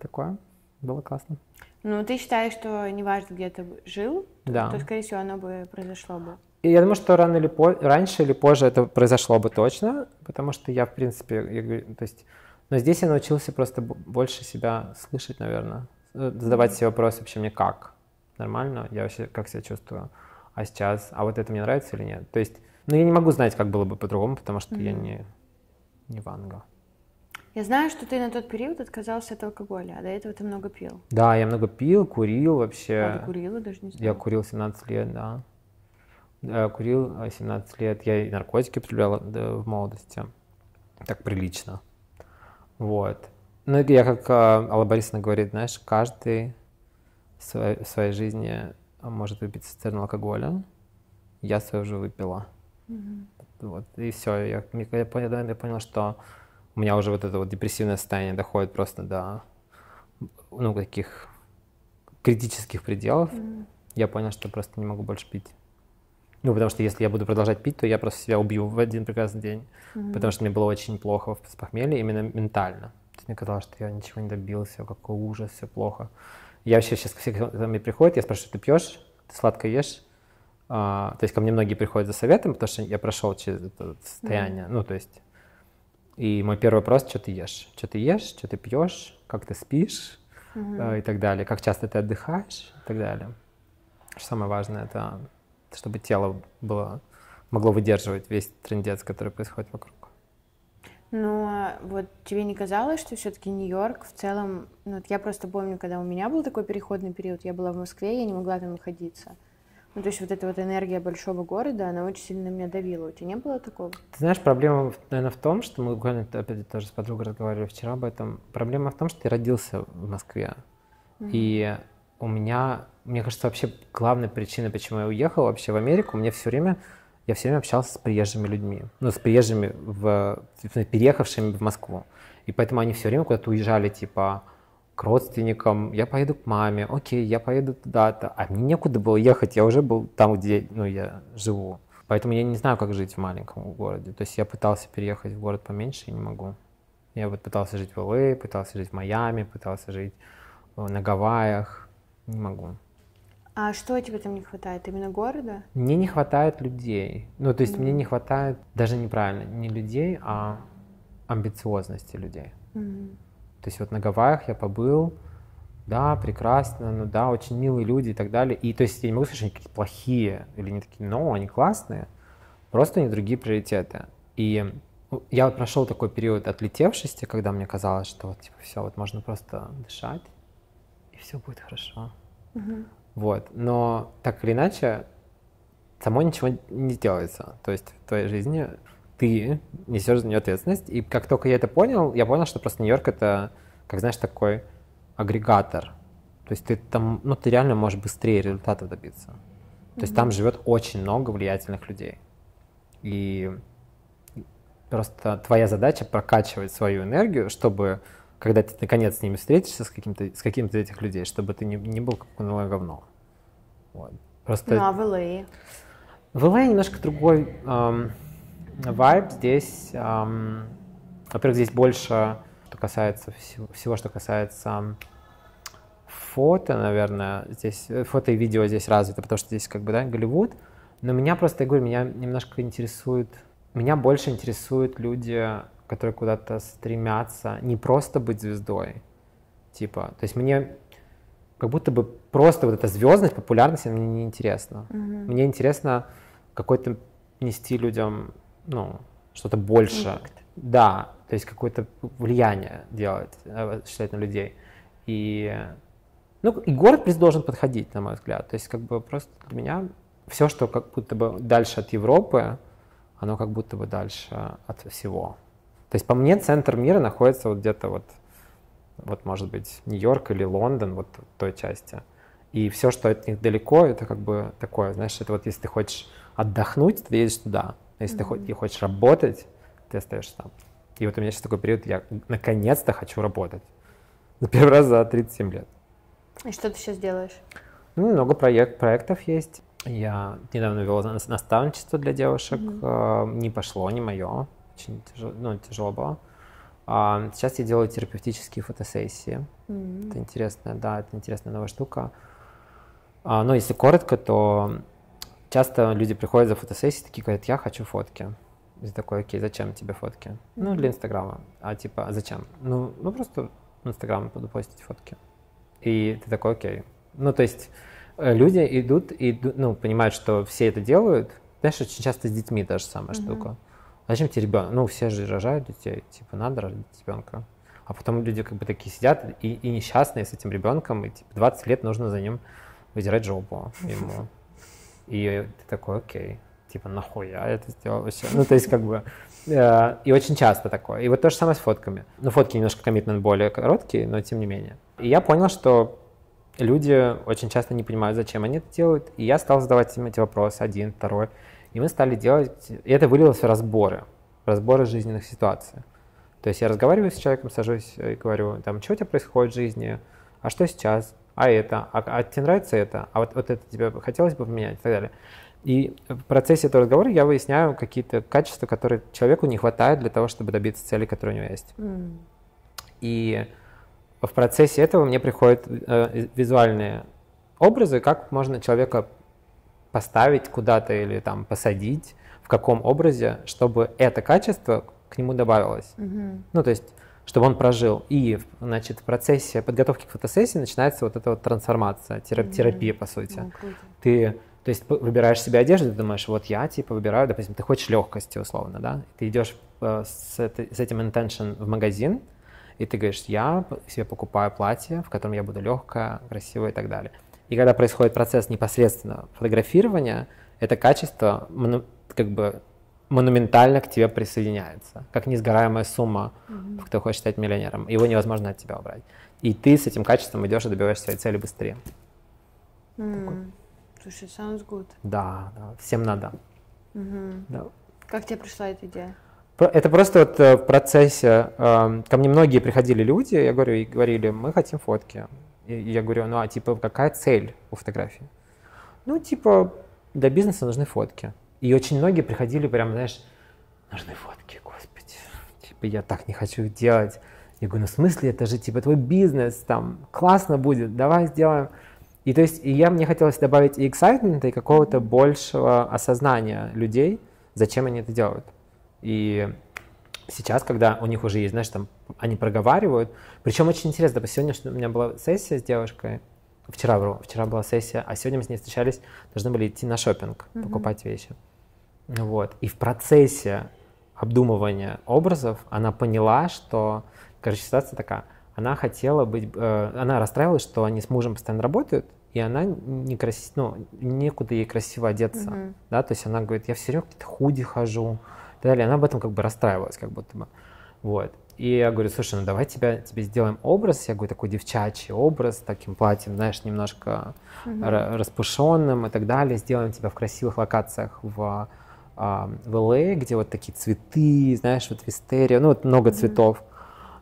такое, было классно. Ну, ты считаешь, что неважно, где ты жил, то, скорее всего, оно бы произошло бы? Я думаю, что рано или раньше или позже это произошло бы точно, потому что я, в принципе, то есть, но здесь я научился просто больше себя слышать, наверное, задавать себе вопрос вообще мне как, нормально, я вообще как себя чувствую, а сейчас, а вот это мне нравится или нет. То есть, ну, я не могу знать, как было бы по-другому, потому что я не... Не ванга. Я знаю, что ты на тот период отказался от алкоголя, а до этого ты много пил. Да, я много пил, курил вообще. А ты курила, даже не знаю. Я курил семнадцать лет, да. Я курил семнадцать лет. Я и наркотики употреблял в молодости. Так прилично. Вот. Ну, я, как Алла Борисовна говорит, знаешь, каждый в своей, в своей жизни может выпить цистерну алкоголя. Я свою уже выпила. Mm-hmm. Вот, и все, я, я, я, понял, я понял, что у меня уже вот это вот депрессивное состояние доходит просто до, ну, таких критических пределов. Mm-hmm. Я понял, что просто не могу больше пить. Ну, потому что если я буду продолжать пить, то я просто себя убью в один прекрасный день. Mm-hmm. Потому что мне было очень плохо с похмелья, именно ментально. То есть мне казалось, что я ничего не добился, какой ужас, все плохо. Я вообще сейчас все ко мне приходят, я спрашиваю, ты пьешь, ты сладко ешь? Uh, то есть ко мне многие приходят за советом, потому что я прошел через это состояние, mm-hmm. ну то есть, и мой первый вопрос, что ты ешь, что ты ешь, что ты пьешь, как ты спишь, mm-hmm. uh, и так далее, как часто ты отдыхаешь, и так далее. Что самое важное, это чтобы тело было, могло выдерживать весь трындец, который происходит вокруг. Но вот тебе не казалось, что все-таки Нью-Йорк в целом, ну, вот я просто помню, когда у меня был такой переходный период, я была в Москве, я не могла там находиться. Ну, то есть вот эта вот энергия большого города, она очень сильно меня давила. У тебя не было такого? Ты знаешь, проблема, наверное, в том, что мы буквально, опять тоже с подругой разговаривали вчера об этом. Проблема в том, что я родился в Москве. Mm-hmm. И у меня, мне кажется, вообще главная причина, почему я уехал вообще в Америку, мне все время, я все время общался с приезжими людьми. Ну, с приезжими, в, переехавшими в Москву. И поэтому они все время куда-то уезжали, типа... к родственникам, я поеду к маме, окей, я поеду туда-то, а мне некуда было ехать, я уже был там, где, ну, я живу. Поэтому я не знаю, как жить в маленьком городе. То есть я пытался переехать в город поменьше и не могу. Я вот пытался жить в Л А, пытался жить в Майами, пытался жить на Гавайях, не могу. А что тебе там не хватает? Именно города? Мне не хватает людей. Ну, то есть mm-hmm. мне не хватает, даже неправильно, не людей, а амбициозности людей. Mm-hmm. То есть вот на Гавайях я побыл, да, прекрасно, ну да, очень милые люди и так далее. И то есть я не могу сказать, что они какие-то плохие или не такие, но они классные, просто у них другие приоритеты. И я вот прошел такой период отлетевшести, когда мне казалось, что вот типа все, вот можно просто дышать, и все будет хорошо. Угу. Вот, но так или иначе само ничего не делается, то есть в твоей жизни... ты несешь за нее ответственность. И как только я это понял, я понял, что просто Нью-Йорк — это, как знаешь, такой агрегатор. То есть ты там, ну, ты реально можешь быстрее результатов добиться. Mm-hmm. То есть там живет очень много влиятельных людей. И просто твоя задача — прокачивать свою энергию, чтобы, когда ты наконец с ними встретишься, с каким-то из каким этих людей, чтобы ты не, не был как унылое говно. Вот. Просто... Ну, а в Л А? В Л А немножко другой... Эм... Вайб здесь, эм, во-первых, здесь больше, что касается всего, всего, что касается фото, наверное, здесь фото и видео здесь развито, потому что здесь как бы, да, Голливуд, но меня просто, я говорю, меня немножко интересует, меня больше интересуют люди, которые куда-то стремятся, не просто быть звездой, типа, то есть мне как будто бы просто вот эта звездность, популярность, мне не интересно, mm-hmm. мне интересно какой-то нести людям, ну, что-то больше. Impact. Да, то есть какое-то влияние делать, считать на людей. И Ну, и город должен подходить, на мой взгляд. То есть, как бы, просто для меня все, что как будто бы дальше от Европы, оно как будто бы дальше от всего. То есть, по мне, центр мира находится вот где-то вот, вот, может быть, Нью-Йорк или Лондон, вот в той части. И все, что от них далеко, это как бы такое, знаешь, это вот если ты хочешь отдохнуть, ты едешь туда. Если mm-hmm. ты хочешь работать, ты остаешься там. И вот у меня сейчас такой период, я наконец-то хочу работать. На первый раз за тридцать семь лет. И что ты сейчас делаешь? Ну, много проект, проектов есть. Я недавно вела наставничество для девушек. Mm-hmm. Не пошло, не мое. Очень тяжело, ну, тяжело было. А сейчас я делаю терапевтические фотосессии. Mm-hmm. Это интересно, да, это интересная новая штука. А, но если коротко, то часто люди приходят за фотосессией, такие говорят, я хочу фотки. И такой, окей, зачем тебе фотки? Mm-hmm. Ну, для Инстаграма. А типа, зачем? Ну, ну просто в Инстаграм буду постить фотки. И ты такой, окей. Ну, то есть люди идут и ну, понимают, что все это делают. Знаешь, очень часто с детьми та же самая mm-hmm. штука. Зачем тебе ребенок? Ну, все же рожают детей. Типа, надо рожать ребенка. А потом люди как бы такие сидят и, и несчастные с этим ребенком. И типа двадцать лет нужно за ним выдирать жопу ему. И ты такой, окей. Типа, нахуя я это сделал вообще? Ну, то есть, как бы... Э, и очень часто такое. И вот то же самое с фотками. Ну, фотки немножко коммитмент более короткие, но тем не менее. И я понял, что люди очень часто не понимают, зачем они это делают. И я стал задавать им эти вопросы, один, второй. И мы стали делать... И это вылилось в разборы. Разборы жизненных ситуаций. То есть, я разговариваю с человеком, сажусь и говорю, там, что у тебя происходит в жизни? А что сейчас? А это? А, а тебе нравится это? А вот, вот это тебе хотелось бы поменять? И так далее. И в процессе этого разговора я выясняю какие-то качества, которые человеку не хватает для того, чтобы добиться цели, которая у него есть. Mm. И в процессе этого мне приходят э, визуальные образы, как можно человека поставить куда-то или там посадить, в каком образе, чтобы это качество к нему добавилось. Mm-hmm. Ну, то есть, чтобы он прожил. И, значит, в процессе подготовки к фотосессии начинается вот эта вот трансформация, терап- mm-hmm. терапия, по сути. Mm, круто. Ты... То есть выбираешь себе одежду, ты думаешь, вот я типа выбираю, допустим, ты хочешь легкости условно, да? Ты идешь э, с, этой, с этим intention в магазин, и ты говоришь, я себе покупаю платье, в котором я буду легкая, красивая и так далее. И когда происходит процесс непосредственно фотографирования, это качество мону, как бы монументально к тебе присоединяется, как несгораемая сумма, mm-hmm. кто хочет стать миллионером, его невозможно от тебя убрать. И ты с этим качеством идешь и добиваешься своей цели быстрее. Mm-hmm. Слушай, sounds good. Да, да, всем надо. Uh-huh. Да. Как тебе пришла эта идея? Это просто вот в процессе, э, ко мне многие приходили люди, я говорю, и говорили, мы хотим фотки. И я говорю, ну а типа какая цель у фотографии? Ну типа для бизнеса нужны фотки. И очень многие приходили прям, знаешь, нужны фотки, господи, типа я так не хочу их делать. Я говорю, ну в смысле, это же типа твой бизнес, там классно будет, давай сделаем. И то есть и я, мне хотелось добавить и эксайтмента, и какого-то большего осознания людей, зачем они это делают. И сейчас, когда у них уже есть, знаешь, там, они проговаривают. Причем очень интересно, сегодня у меня была сессия с девушкой, вчера, вру, вчера была сессия, а сегодня мы с ней встречались, должны были идти на шопинг, mm-hmm. покупать вещи. Вот. И в процессе обдумывания образов она поняла, что, короче, ситуация такая. Она хотела быть, э, она расстраивалась, что они с мужем постоянно работают, и она не краси, ну, некуда ей красиво одеться, mm-hmm. да, то есть она говорит, я все время какие-то худи хожу, и так далее, она об этом как бы расстраивалась, как будто бы, вот. И я говорю, слушай, ну давай тебя, тебе сделаем образ, я говорю, такой девчачий образ, таким платьем, знаешь, немножко mm-hmm. р- распушенным и так далее, сделаем тебя в красивых локациях в, э, в эл эй, где вот такие цветы, знаешь, вот вистерия, ну вот много mm-hmm. цветов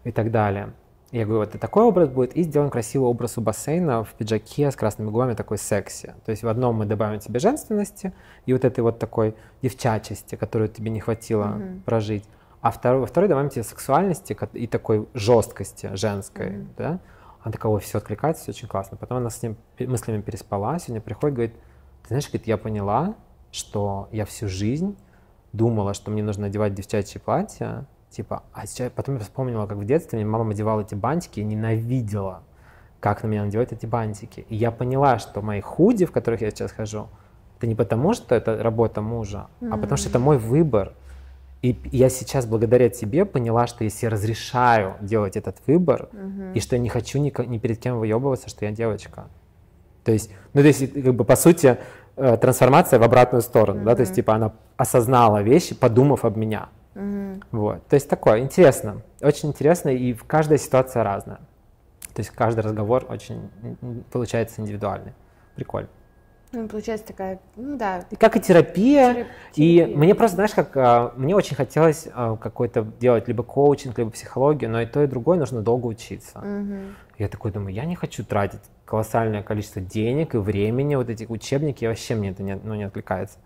и так далее. Я говорю, вот такой образ будет, и сделаем красивый образ у бассейна в пиджаке с красными губами, такой секси. То есть в одном мы добавим тебе женственности и вот этой вот такой девчачести, которую тебе не хватило mm-hmm. прожить. А второй, во второй добавим тебе сексуальности и такой жесткости женской. Mm-hmm. Да? Она такая, ой, все откликается, все очень классно. Потом она с ним мыслями переспала, сегодня приходит, говорит, ты знаешь, говорит, я поняла, что я всю жизнь думала, что мне нужно одевать девчачьи платья, типа, а сейчас, потом я вспомнила, как в детстве мне мама одевала эти бантики и ненавидела, как на меня надевают эти бантики. И я поняла, что мои худи, в которых я сейчас хожу, это не потому, что это работа мужа, mm-hmm. а потому что это мой выбор. И я сейчас благодаря тебе поняла, что если я разрешаю делать этот выбор, угу. и что я не хочу ни, ни перед кем выебываться, что я девочка. То есть, ну, то есть, как бы, по сути, э, трансформация в обратную сторону, угу. да, то есть, типа, она осознала вещи, подумав об меня. Угу. Вот, то есть, такое, интересно, очень интересно, и каждая ситуация разная. То есть, каждый разговор очень, получается, индивидуальный. Прикольно. Ну, получается такая, ну да. И как и терапия. терапия. И мне просто, знаешь, как мне очень хотелось какой-то делать либо коучинг, либо психологию, но и то, и другое нужно долго учиться. Угу. Я такой думаю, я не хочу тратить колоссальное количество денег и времени, вот эти учебники, и вообще мне это не, ну, не откликается.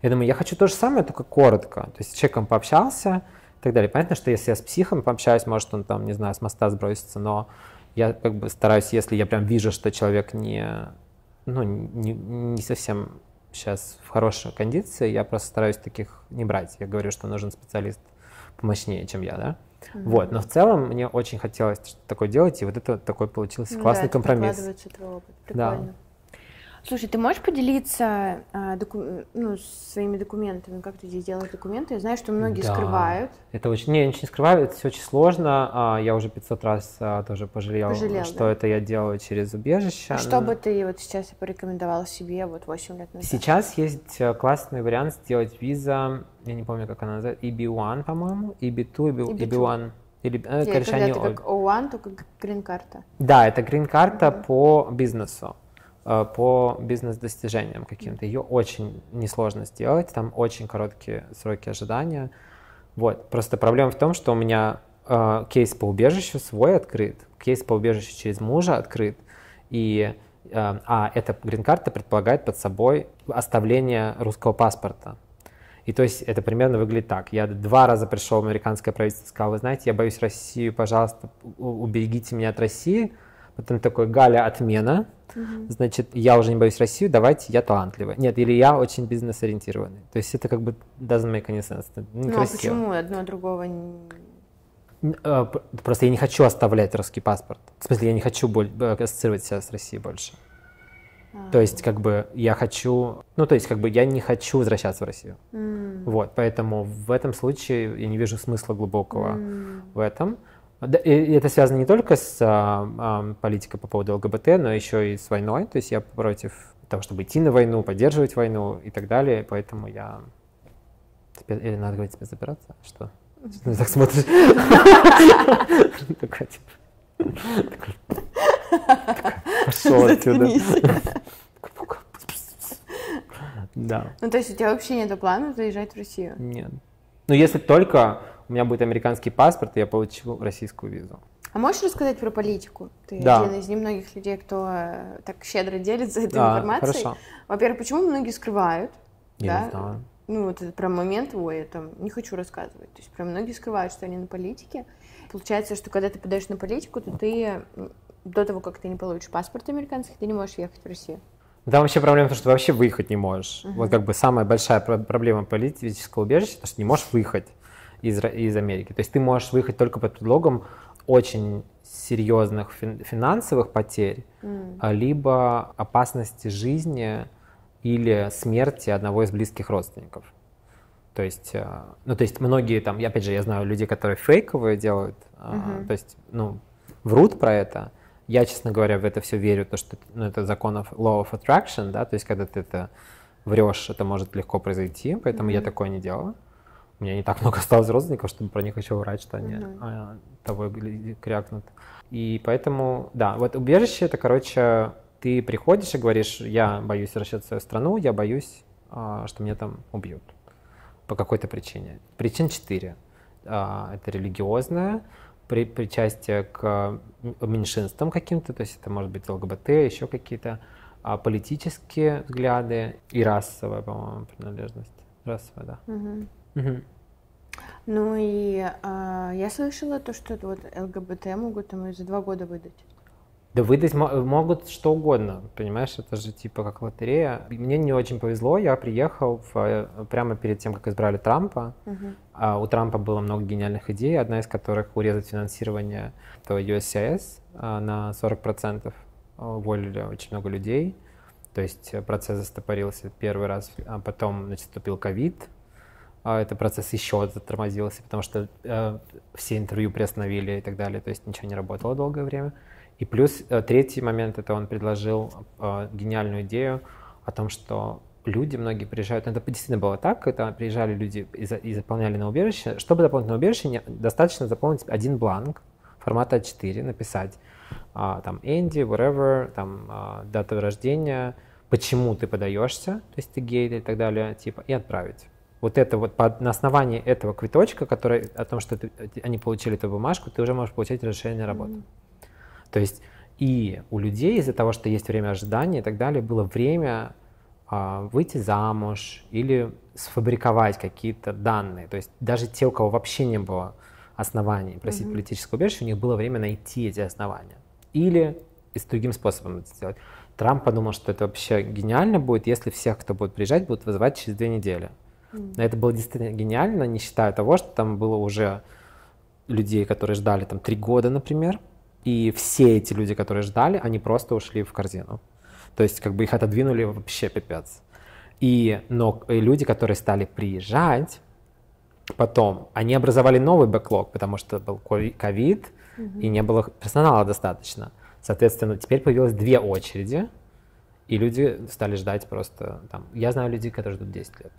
Я думаю, я хочу то же самое, только коротко. То есть с человеком пообщался и так далее. Понятно, что если я с психом пообщаюсь, может он там, не знаю, с моста сбросится, но я как бы стараюсь, если я прям вижу, что человек не... ну, не, не совсем сейчас в хорошей кондиции, я просто стараюсь таких не брать. Я говорю, что нужен специалист помощнее, чем я, да? Mm-hmm. Вот, но в целом мне очень хотелось что-то такое делать, и вот это такой получился ну, классный да, компромисс. Да. Слушай, ты можешь поделиться а, доку- ну, своими документами? Как ты здесь делаешь документы? Я знаю, что многие да. скрывают. Это очень... Не, я ничего не скрываю, это все очень сложно. А, я уже пятьсот раз а, тоже пожалела, Пожалел, что да? это я делаю через убежище. А что Но... бы ты вот сейчас порекомендовала себе вот восемь лет назад? Сейчас есть классный вариант сделать виза, я не помню, как она называется, и би один, по-моему, и би два, и би один. Или, э, Нет, когда ты как о один, только грин-карта. Да, это грин-карта mm-hmm. по бизнесу. По бизнес-достижениям каким-то. Ее очень несложно сделать, там очень короткие сроки ожидания. Вот. Просто проблема в том, что у меня э, кейс по убежищу свой открыт, кейс по убежищу через мужа открыт, и, э, а эта грин-карта предполагает под собой оставление русского паспорта. И то есть это примерно выглядит так. Я два раза пришел в американское правительство и сказал, вы знаете, я боюсь Россию, пожалуйста, уберегите меня от России. Потом такой, Галя, отмена. Угу. Значит, я уже не боюсь Россию, давайте я талантливый. Нет, или я очень бизнес-ориентированный. То есть это как бы doesn't make any sense. Ну а почему одно другого не... Просто я не хочу оставлять русский паспорт. В смысле, я не хочу боль... ассоциировать себя с Россией больше. А. То есть как бы я хочу... Ну то есть как бы я не хочу возвращаться в Россию. Mm. Вот, поэтому в этом случае я не вижу смысла глубокого mm. в этом. И это связано не только с а, а, политикой по поводу эл гэ бэ тэ, но еще и с войной. То есть я против того, чтобы идти на войну, поддерживать войну и так далее. Поэтому я... Тебе... Или надо говорить спецоперация? Что? Что ты так смотришь? Такой, типа... Пошел отсюда. Да. Ну, то есть у тебя вообще нет плана заезжать в Россию? Нет. Ну, если только... У меня будет американский паспорт, и я получу российскую визу. А можешь рассказать про политику? Ты да. один из немногих людей, кто так щедро делится этой да, информацией. Хорошо. Во-первых, почему многие скрывают? Я да? не знаю. Ну, вот это прям момент, ой, я там не хочу рассказывать. То есть прям многие скрывают, что они на политике. Получается, что когда ты подаешь на политику, то ты до того, как ты не получишь паспорт американский, ты не можешь ехать в Россию. Да, вообще проблема в том, что ты вообще выехать не можешь. Uh-huh. Вот как бы самая большая проблема политического убежища, потому что ты не можешь выехать. Из, из Америки. То есть ты можешь выехать только под предлогом очень серьезных фин, финансовых потерь, mm. либо опасности жизни или смерти одного из близких родственников. То есть, ну, то есть многие там, я, опять же, я знаю людей, которые фейковые делают, mm-hmm. то есть, ну, врут про это. Я, честно говоря, в это все верю, то что ну, это закон law of attraction, да, то есть когда ты это врешь, это может легко произойти, поэтому mm-hmm. я такое не делала. У меня не так много осталось родственников, чтобы про них еще врать, что они mm-hmm. того крякнут. И поэтому, да, вот убежище, это, короче, ты приходишь и говоришь, я боюсь возвращаться в свою страну, я боюсь, что меня там убьют по какой-то причине. Причин четыре. Это религиозное, причастие к меньшинствам каким-то, то есть это может быть эл гэ бэ тэ, еще какие-то политические взгляды и расовая, по-моему, принадлежность. Расовая, да. Mm-hmm. Угу. Ну и э, я слышала то, что вот эл гэ бэ тэ могут там за два года выдать. Да выдать м- могут что угодно, понимаешь, это же типа как лотерея. Мне не очень повезло, я приехал в, прямо перед тем, как избрали Трампа. Угу. А у Трампа было много гениальных идей, одна из которых урезать финансирование ю эс си ай эс на сорок процентов. Уволили очень много людей, то есть процесс застопорился первый раз, а потом, значит, вступил ковид. этот процесс еще затормозился, потому что э, все интервью приостановили и так далее, то есть ничего не работало долгое время. И плюс э, третий момент, это он предложил э, гениальную идею о том, что люди, многие приезжают, это действительно было так, это приезжали люди и, за, и заполняли на убежище. Чтобы заполнить на убежище, не, достаточно заполнить один бланк формата а четыре, написать э, там Энди, whatever, там э, дата рождения, почему ты подаешься, то есть ты гей и так далее, типа, и отправить. Вот это вот под, на основании этого квиточка, который о том, что ты, они получили эту бумажку, ты уже можешь получать разрешение на работу. Mm-hmm. То есть и у людей из-за того, что есть время ожидания и так далее, было время а, выйти замуж или сфабриковать какие-то данные. То есть даже те, у кого вообще не было оснований просить mm-hmm. политическое убежище, у них было время найти эти основания. Или и с другим способом это сделать. Трамп подумал, что это вообще гениально будет, если всех, кто будет приезжать, будут вызывать через две недели. Это было действительно гениально, не считая того, что там было уже людей, которые ждали там три года, например, и все эти люди, которые ждали, они просто ушли в корзину. То есть как бы их отодвинули вообще пипец. И, но, и люди, которые стали приезжать потом, они образовали новый бэклог, потому что был ковид, mm-hmm. и не было персонала достаточно. Соответственно, теперь появилось две очереди, и люди стали ждать просто там. Я знаю людей, которые ждут десять лет.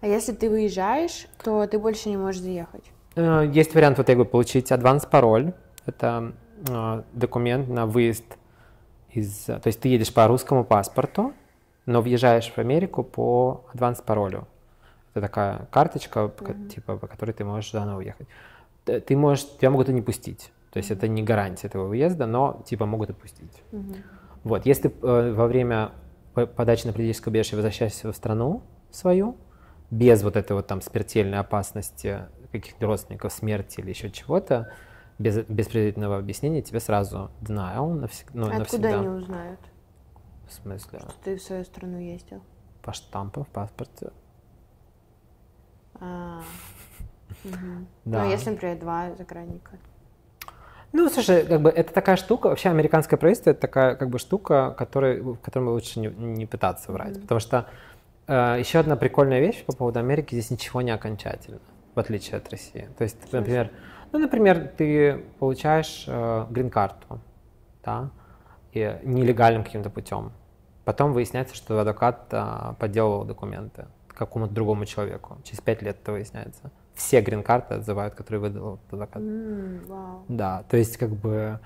А если ты выезжаешь, то ты больше не можешь заехать? Есть вариант, вот я говорю, получить адванс-пароль. Это документ на выезд из... То есть ты едешь по русскому паспорту, но въезжаешь в Америку по адванс-паролю. Это такая карточка, mm-hmm. типа, по которой ты можешь заново уехать. Ты можешь... Тебя могут и не пустить. То есть mm-hmm. это не гарантия твоего выезда, но типа могут и пустить. Mm-hmm. Вот, если э, во время подачи на политическое убежище возвращаешься в страну свою, без вот этой вот там смертельной опасности каких-то родственников, смерти или еще чего-то, без, без предварительного объяснения, тебе сразу denial навсег, ну, Откуда навсегда. Откуда они узнают? В смысле? Что ты в свою страну ездил? По штампам в паспорте. А, угу. да. Ну, если, например, два загранника. Ну, слушай, как бы это такая штука, вообще американское правительство, это такая как бы штука, которой, в которой лучше не, не пытаться врать, mm-hmm. потому что еще одна прикольная вещь по поводу Америки, здесь ничего не окончательно, в отличие от России. То есть, например, ну, например, ты получаешь э, грин-карту, да, и нелегальным каким-то путем. Потом выясняется, что адвокат э, подделывал документы какому-то другому человеку. Через пять лет это выясняется. Все грин-карты отзывают, которые выдал адвокат. Mm, wow. Да, то есть как бы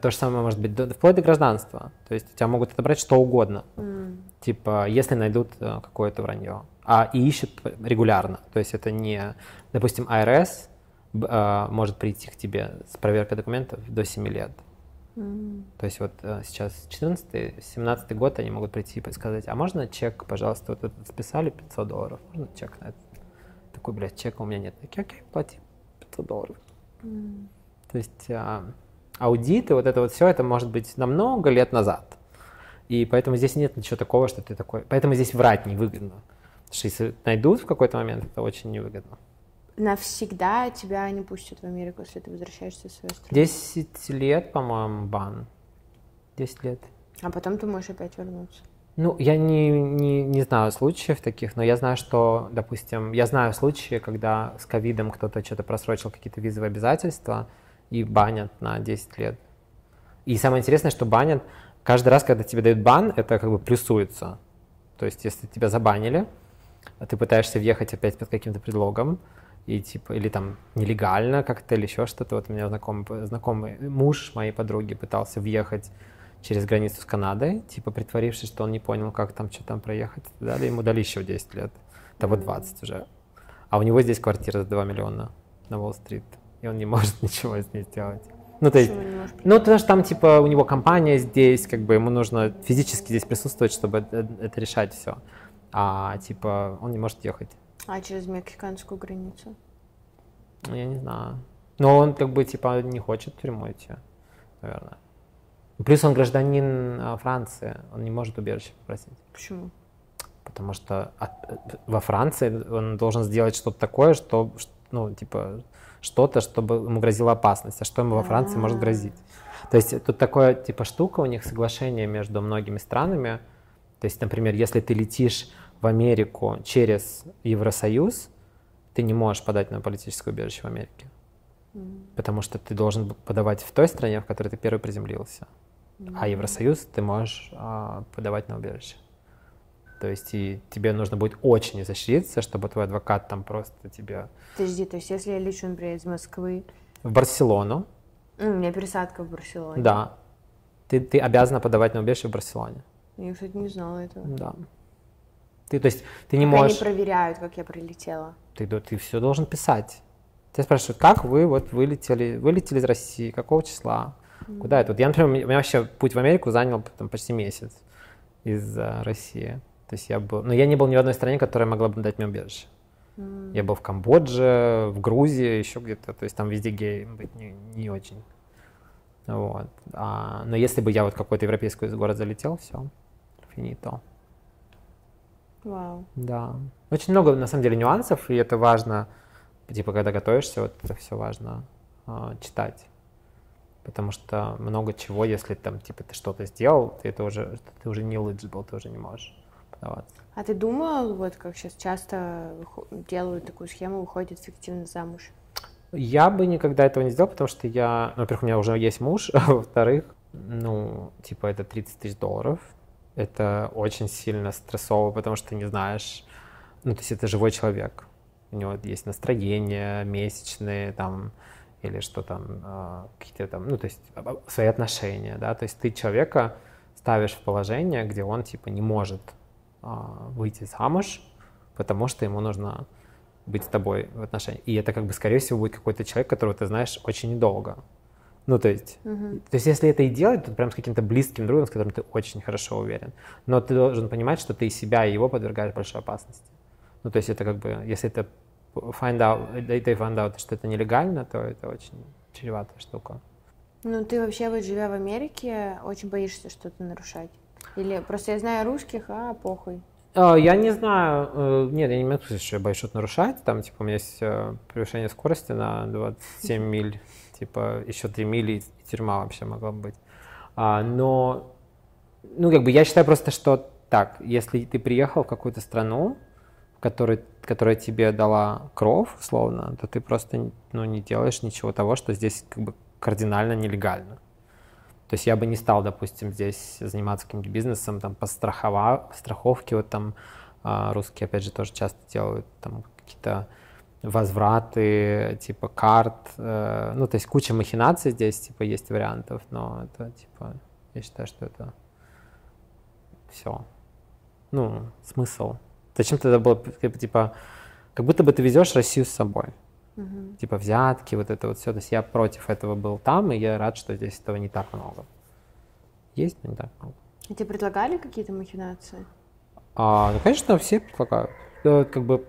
то же самое может быть вплоть до гражданства. То есть у тебя могут отобрать что угодно. Mm. Типа, если найдут какое-то вранье. А и ищут регулярно. То есть это не... Допустим, ай ар эс э, может прийти к тебе с проверкой документов до семи лет. Mm. То есть вот э, сейчас четырнадцатый, семнадцатый год они могут прийти и сказать, а можно чек, пожалуйста, вот это списали пятьсот долларов, можно чек на это? Такой, блядь, чека у меня нет. Окей, окей, плати пятьсот долларов. Mm. То есть э, аудиты, вот это вот все, это может быть на много лет назад. И поэтому здесь нет ничего такого, что ты такой... Поэтому здесь врать невыгодно. Потому что если найдут в какой-то момент, это очень невыгодно. Навсегда тебя не пустят в Америку, если ты возвращаешься в свою страну? десять лет, по-моему, бан. десять лет. А потом ты можешь опять вернуться? Ну, я не, не, не знаю случаев таких, но я знаю, что, допустим, я знаю случаи, когда с ковидом кто-то что-то просрочил, какие-то визовые обязательства, и банят на десять лет. И самое интересное, что банят... Каждый раз, когда тебе дают бан, это как бы плюсуется. То есть, если тебя забанили, ты пытаешься въехать опять под каким-то предлогом, и, типа, или там нелегально как-то, или еще что-то. Вот у меня знакомый, знакомый муж моей подруги пытался въехать через границу с Канадой, типа притворившись, что он не понял, как там, что там проехать. И далее ему дали еще десять лет, того двадцать уже. А у него здесь квартира за два миллиона на Уолл-стрит, и он не может ничего с ней сделать. Ну, то есть, ну, потому что там, типа, у него компания здесь, как бы ему нужно физически здесь присутствовать, чтобы это, это решать все. А, типа, он не может ехать. А через мексиканскую границу? Ну, я не знаю. Но он, как бы, типа, не хочет в тюрьму идти, наверное. Плюс он гражданин Франции, он не может убежище попросить. Почему? Потому что от, во Франции он должен сделать что-то такое, что, ну, типа... что-то, чтобы ему грозила опасность, а что ему во Франции может грозить. То есть тут такая типа штука, у них соглашение между многими странами. То есть, например, если ты летишь в Америку через Евросоюз, ты не можешь подать на политическое убежище в Америке. Mm. Потому что ты должен подавать в той стране, в которой ты первый приземлился. Mm. А Евросоюз ты можешь а, подавать на убежище. То есть и тебе нужно будет очень изощриться, чтобы твой адвокат там просто тебя... Подожди, то есть если я лечу, например, из Москвы... В Барселону. Ну, у меня пересадка в Барселоне. Да. Ты, ты обязана подавать на убежище в Барселоне. Я, кстати, не знала этого. Да. Ты, то есть, ты не можешь... Они проверяют, как я прилетела. Ты, ты все должен писать. Тебя спрашивают, как вы вот вылетели, вылетели из России, какого числа, mm. куда это. Вот я, например, у меня вообще путь в Америку занял там, почти месяц из России. То есть я был... Но я не был ни в одной стране, которая могла бы дать мне убежище. Mm. Я был в Камбодже, в Грузии, еще где-то. То есть там везде геи быть не, не очень. Вот. А, но если бы я вот в какой-то европейский город залетел, все, финито. Вау. Да. Очень много, на самом деле, нюансов, и это важно, типа, когда готовишься, вот это все важно э, читать. Потому что много чего, если там, типа, ты что-то сделал, ты, это уже, ты уже не eligible, ты уже не можешь подаваться. А ты думал, вот как сейчас часто делают такую схему, выходит фиктивно замуж? Я бы никогда этого не сделал, потому что я, во-первых, у меня уже есть муж, а во-вторых, ну, типа, это тридцать тысяч долларов. Это очень сильно стрессово, потому что ты не знаешь, ну, то есть это живой человек. У него есть настроение, месячные, там, или что там, какие-то там, ну, то есть свои отношения, да, то есть ты человека ставишь в положение, где он, типа, не может выйти замуж, потому что ему нужно быть с тобой в отношениях. И это, как бы, скорее всего, будет какой-то человек, которого ты знаешь очень недолго. Ну, то есть, uh-huh. то есть, если это и делать, то прям с каким-то близким другом, с которым ты очень хорошо уверен. Но ты должен понимать, что ты и себя, и его подвергаешь большой опасности. Ну, то есть, это как бы, если это find out, they find out, что это нелегально, то это очень чреватая штука. Ну, ты вообще, вот, живя в Америке, очень боишься что-то нарушать? Или просто я знаю русских, а похуй? Я не знаю, нет, я не могу сказать, что я боюсь что-то нарушать. Там, типа, у меня есть превышение скорости на двадцать семь миль. Типа, еще три мили и тюрьма вообще могла бы быть. А, но, ну, как бы, я считаю просто, что так, если ты приехал в какую-то страну, в которой, которая тебе дала кров, условно, то ты просто, ну, не делаешь ничего того, что здесь, как бы, кардинально нелегально. То есть я бы не стал, допустим, здесь заниматься каким-то бизнесом, там, по страховке, вот там русские, опять же, тоже часто делают там какие-то возвраты, типа, карт, э, ну, то есть куча махинаций здесь, типа, есть вариантов, но это, типа, я считаю, что это все. Ну, смысл. Зачем тогда было, типа, как будто бы ты везешь Россию с собой. Mm-hmm. Типа, взятки, вот это вот все. То есть я против этого был там, и я рад, что здесь этого не так много. Есть, но не так много. И тебе предлагали какие-то махинации? А, ну, конечно, все предлагают. Как бы,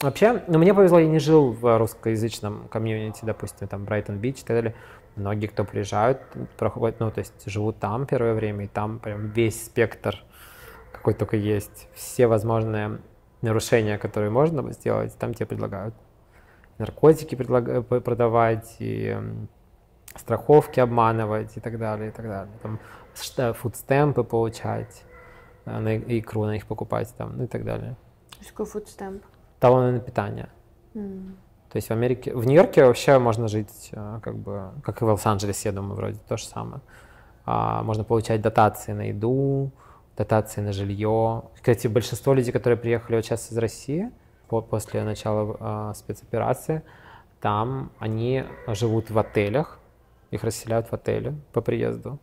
вообще, ну, мне повезло, я не жил в русскоязычном комьюнити, допустим, там, Брайтон-Бич и так далее. Многие, кто приезжают, проходят, ну, то есть живут там первое время, и там прям весь спектр, какой только есть, все возможные нарушения, которые можно сделать, там тебе предлагают. Наркотики предлаг... продавать, и страховки обманывать, и так далее, и так далее. Там фудстемпы получать, на икру на них покупать, там, ну, и так далее. Какой фудстемп? Талоны на питание. Mm. То есть в Америке, в Нью-Йорке вообще можно жить, как бы, как и в Лос-Анджелесе, я думаю, вроде то же самое. А, можно получать дотации на еду, дотации на жилье. Кстати, большинство людей, которые приехали вот сейчас из России по- после начала а, спецоперации, там они живут в отелях, их расселяют в отеле по приезду.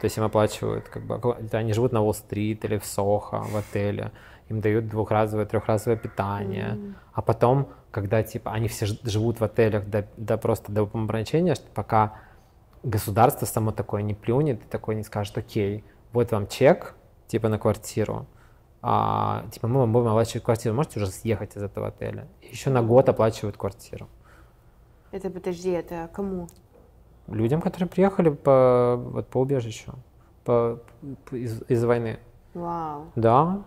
То есть им оплачивают, как бы, они живут на Уолл-стрит или в Сохо, в отеле. Им дают двухразовое, трехразовое питание. Mm-hmm. А потом, когда, типа, они все живут в отелях до, до просто до помрачения, что пока государство само такое не плюнет и такое не скажет: окей, вот вам чек, типа, на квартиру, а, типа, мы вам будем оплачивать квартиру, можете уже съехать из этого отеля. И еще на год оплачивают квартиру. Это, подожди, это кому? Людям, которые приехали по, вот, по убежищу, по, по, из, из войны. Вау. Да.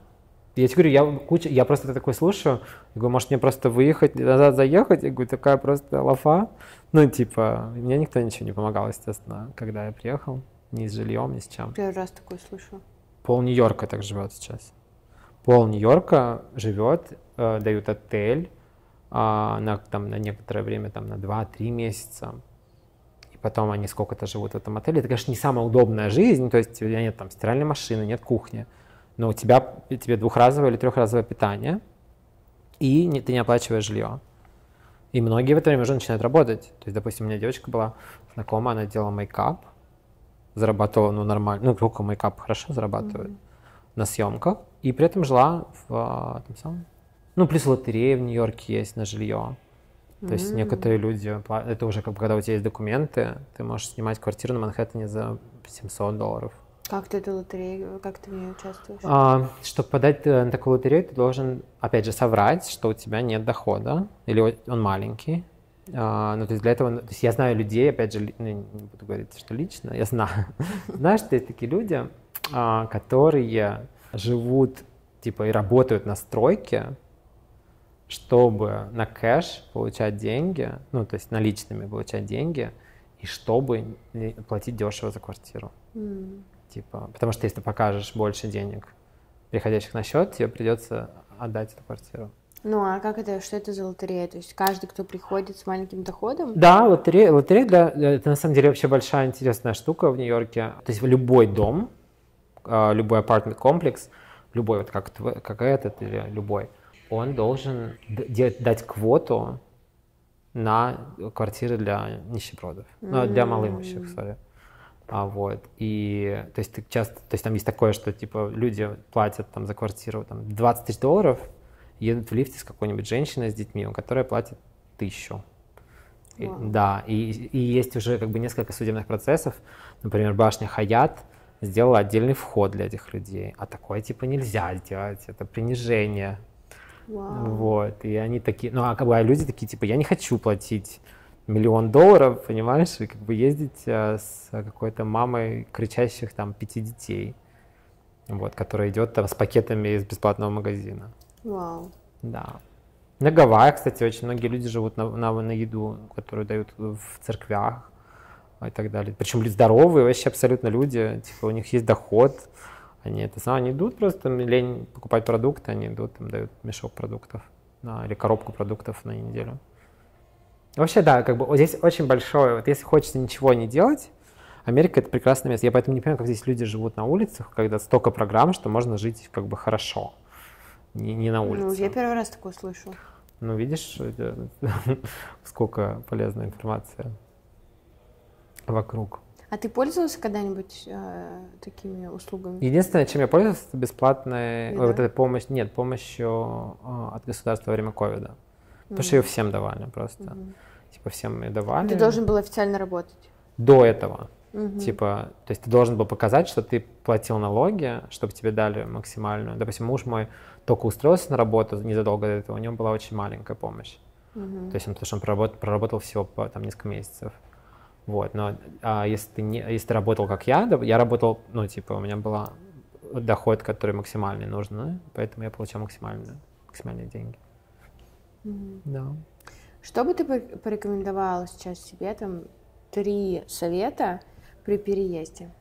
Я тебе говорю, я, куча, я просто такой слушаю, я говорю, может, мне просто выехать, назад заехать? Я говорю, такая просто лафа. Ну, типа, мне никто ничего не помогал, естественно, когда я приехал. Ни с жильем, ни с чем. Первый раз такое слышу. Пол Нью-Йорка так живет сейчас. Пол Нью-Йорка живет, э, дают отель, а, на, там, на некоторое время, там, на два-три месяца. И потом они сколько-то живут в этом отеле. Это, конечно, не самая удобная жизнь, то есть у тебя нет там стиральной машины, нет кухни, но у тебя тебе двухразовое или трехразовое питание, и не, ты не оплачиваешь жилье. И многие в это время уже начинают работать. То есть, допустим, у меня девочка была знакома, она делала мейкап, зарабатывала, ну, нормально, ну, только мейкап хорошо зарабатывает mm-hmm. на съемках, и при этом жила в этом самом... Ну, плюс лотерея в Нью-Йорке есть на жилье. То mm-hmm. есть некоторые люди... Это уже как бы, когда у тебя есть документы, ты можешь снимать квартиру на Манхэттене за семьсот долларов. Как ты эту лотерею, как ты в ней участвуешь? А, чтобы подать на такую лотерею, ты должен, опять же, соврать, что у тебя нет дохода, или он маленький. А, ну, то есть для этого, то есть я знаю людей, опять же, ну, не буду говорить, что лично, я знаю. Знаешь, что есть такие люди, которые живут, типа, и работают на стройке, чтобы на кэш получать деньги, ну, то есть наличными получать деньги, и чтобы платить дешево за квартиру. Типа, потому что если ты покажешь больше денег, приходящих на счет, тебе придется отдать эту квартиру. Ну, а как это, что это за лотерея? То есть каждый, кто приходит с маленьким доходом? Да, лотерея, лотерея для, это на самом деле вообще большая интересная штука в Нью-Йорке. То есть любой дом, любой апартмент-комплекс, любой вот как, как этот или любой, он должен дать квоту на квартиры для нищебродов, mm-hmm. ну, для малоимущих, сори. А вот, и, то есть, ты часто, то есть там есть такое, что, типа, люди платят там за квартиру там, двадцать тысяч долларов, едут в лифте с какой-нибудь женщиной с детьми, у которой платят тысячу. Wow. И, да, и, и есть уже как бы несколько судебных процессов, например, башня Хаят сделала отдельный вход для этих людей, а такое, типа, нельзя делать, это принижение. Wow. Вот, и они такие, ну, а как бы люди такие, типа, я не хочу платить миллион долларов, понимаешь, и как бы ездить а, с какой-то мамой кричащих там пяти детей, вот, которая идет там с пакетами из бесплатного магазина. Вау. Да. На Гавайях, кстати, очень многие люди живут на, на, на еду, которую дают в церквях и так далее. Причем здоровые вообще абсолютно люди, типа у них есть доход, они это сами, они идут просто, лень покупать продукты, они идут, там дают мешок продуктов на, или коробку продуктов на неделю. Вообще, да, как бы вот здесь очень большое, вот если хочется ничего не делать, Америка — это прекрасное место. Я поэтому не понимаю, как здесь люди живут на улицах, когда столько программ, что можно жить как бы хорошо, не, не на улице. Ну, я первый раз такое слышу. Ну, видишь, сколько полезной информации вокруг. А ты пользовался когда-нибудь э, такими услугами? Единственное, чем я пользовался, это бесплатная вот эта помощь, нет, помощью э, от государства во время ковида. Потому mm-hmm. что ее всем давали просто. Mm-hmm. Типа всем ее давали. Ты должен был официально работать? До этого. Mm-hmm. Типа, то есть ты должен был показать, что ты платил налоги, чтобы тебе дали максимальную. Допустим, муж мой только устроился на работу незадолго до этого, у него была очень маленькая помощь. Mm-hmm. То есть он, потому что он проработал, проработал всего по, там, несколько месяцев. Вот, но а если, ты не, если ты работал как я, я работал, ну типа у меня был доход, который максимальный нужен, поэтому я получал максимальные, максимальные деньги. Mm-hmm. Да. Что бы ты порекомендовала сейчас себе, там, три совета при переезде?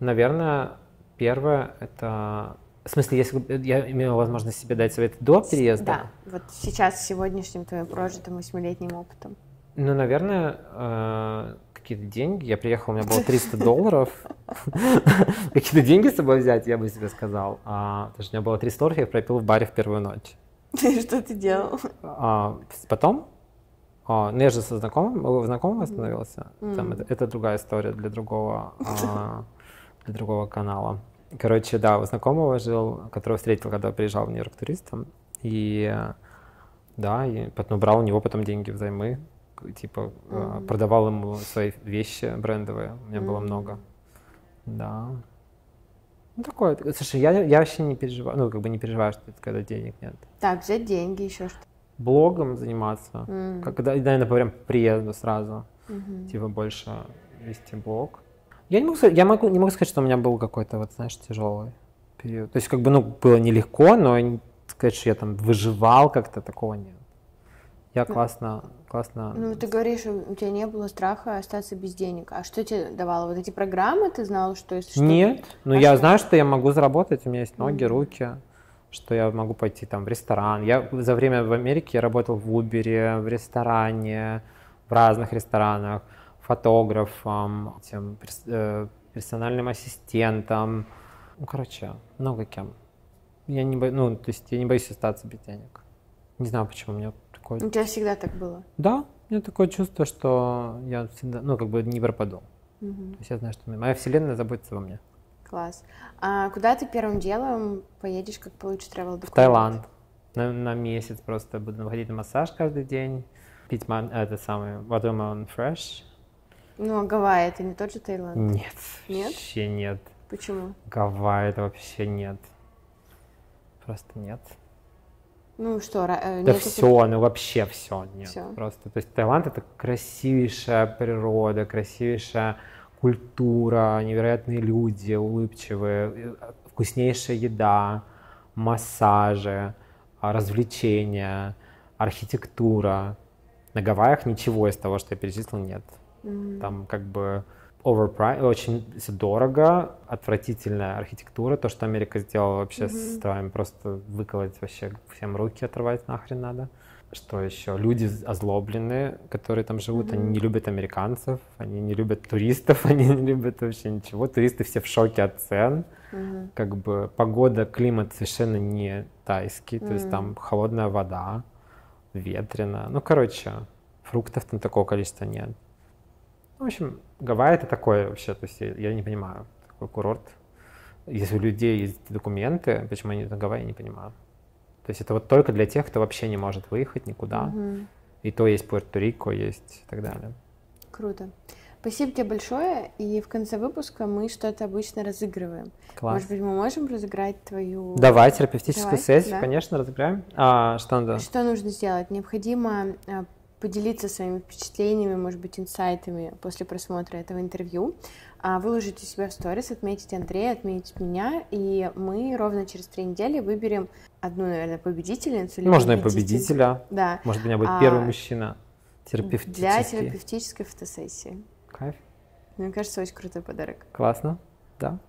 Наверное, первое это... В смысле, если я имела возможность себе дать совет до переезда? Да, вот сейчас, с сегодняшним твоим прожитым восьмилетним опытом. Ну, наверное, какие-то деньги. Я приехал, у меня было триста долларов. Какие-то деньги с собой взять, я бы себе сказал. Потому что у меня было триста долларов, я их пропил в баре в первую ночь. Что ты делал? А, потом, а, ну я же со знакомым, знакомым остановился, mm. Там, это, это другая история для другого, а, для другого канала. Короче, да, у знакомого жил, которого встретил, когда приезжал в Нью-Йорк туристом, и да, и потом брал у него потом деньги взаймы, типа mm. продавал ему свои вещи брендовые, у меня mm. было много, да. Ну, такое. Слушай, я, я вообще не переживаю, ну, как бы не переживаю, что это когда денег нет. Так, взять деньги, еще что? Блогом заниматься, mm. когда, наверное, по время приезда сразу, mm-hmm. типа больше вести блог. Я не могу, я могу, не могу сказать, что у меня был какой-то, вот, знаешь, тяжелый период. То есть, как бы, ну, было нелегко, но не сказать, что я там выживал как-то, такого нет. Я классно, классно... Ну, ты говоришь, у тебя не было страха остаться без денег. А что тебе давало? Вот эти программы ты знала, что если что... Нет, но а я что? Знаю, что я могу заработать, у меня есть ноги, руки, что я могу пойти там в ресторан. Я за время в Америке я работал в Uber, в ресторане, в разных ресторанах, фотографом, тем, перс, э, персональным ассистентом. Ну, короче, много кем. Я не, бо... ну, то есть я не боюсь остаться без денег. Не знаю, почему у меня такое... У тебя всегда так было? Да. У меня такое чувство, что я всегда, ну, как бы не пропаду. Угу. То есть я знаю, что моя вселенная заботится обо мне. Класс. А куда ты первым делом поедешь, как получишь travel-документ? В Таиланд. На, на месяц просто буду находить массаж каждый день, пить это самое watermelon fresh. Ну, а Гавайи — это не тот же Таиланд? Нет. Нет? Вообще нет. Почему? Гавайи — это вообще нет. Просто нет. Ну что, да нет, все, это... ну вообще все, нет, все. Просто, то есть Таиланд — это красивейшая природа, красивейшая культура, невероятные люди, улыбчивые, вкуснейшая еда, массажи, развлечения, архитектура. На Гавайях ничего из того, что я перечислил, нет. Mm-hmm. Там как бы overpriced, очень дорого, отвратительная архитектура, то, что Америка сделала вообще mm-hmm. с вами, просто выколоть вообще, всем руки оторвать нахрен надо. Что еще? Люди озлобленные, которые там живут, mm-hmm. они не любят американцев, они не любят туристов, они не любят вообще ничего. Туристы все в шоке от цен. Mm-hmm. Как бы погода, климат совершенно не тайский, mm-hmm. то есть там холодная вода, ветрено. Ну, короче, фруктов там такого количества нет. В общем, Гавайи — это такое вообще, то есть я не понимаю, такой курорт. Если у людей есть документы, почему они на Гавайи, я не понимаю. То есть это вот только для тех, кто вообще не может выехать никуда. Угу. И то есть Пуэрто-Рико, есть и так далее. Круто. Спасибо тебе большое. И в конце выпуска мы что-то обычно разыгрываем. Класс. Может быть, мы можем разыграть твою... Давай, терапевтическую Давай, сессию, да? конечно, разыграем. А, что надо? Что нужно сделать? Необходимо поделиться своими впечатлениями, может быть, инсайтами после просмотра этого интервью. Выложите себя в сторис, отметите Андрея, отметите меня, и мы ровно через три недели выберем одну, наверное, победительницу. Можно и победителя. Да. Может, у меня будет а, первый мужчина терапевтический. Для терапевтической фотосессии. Кайф. Мне кажется, очень крутой подарок. Классно, да.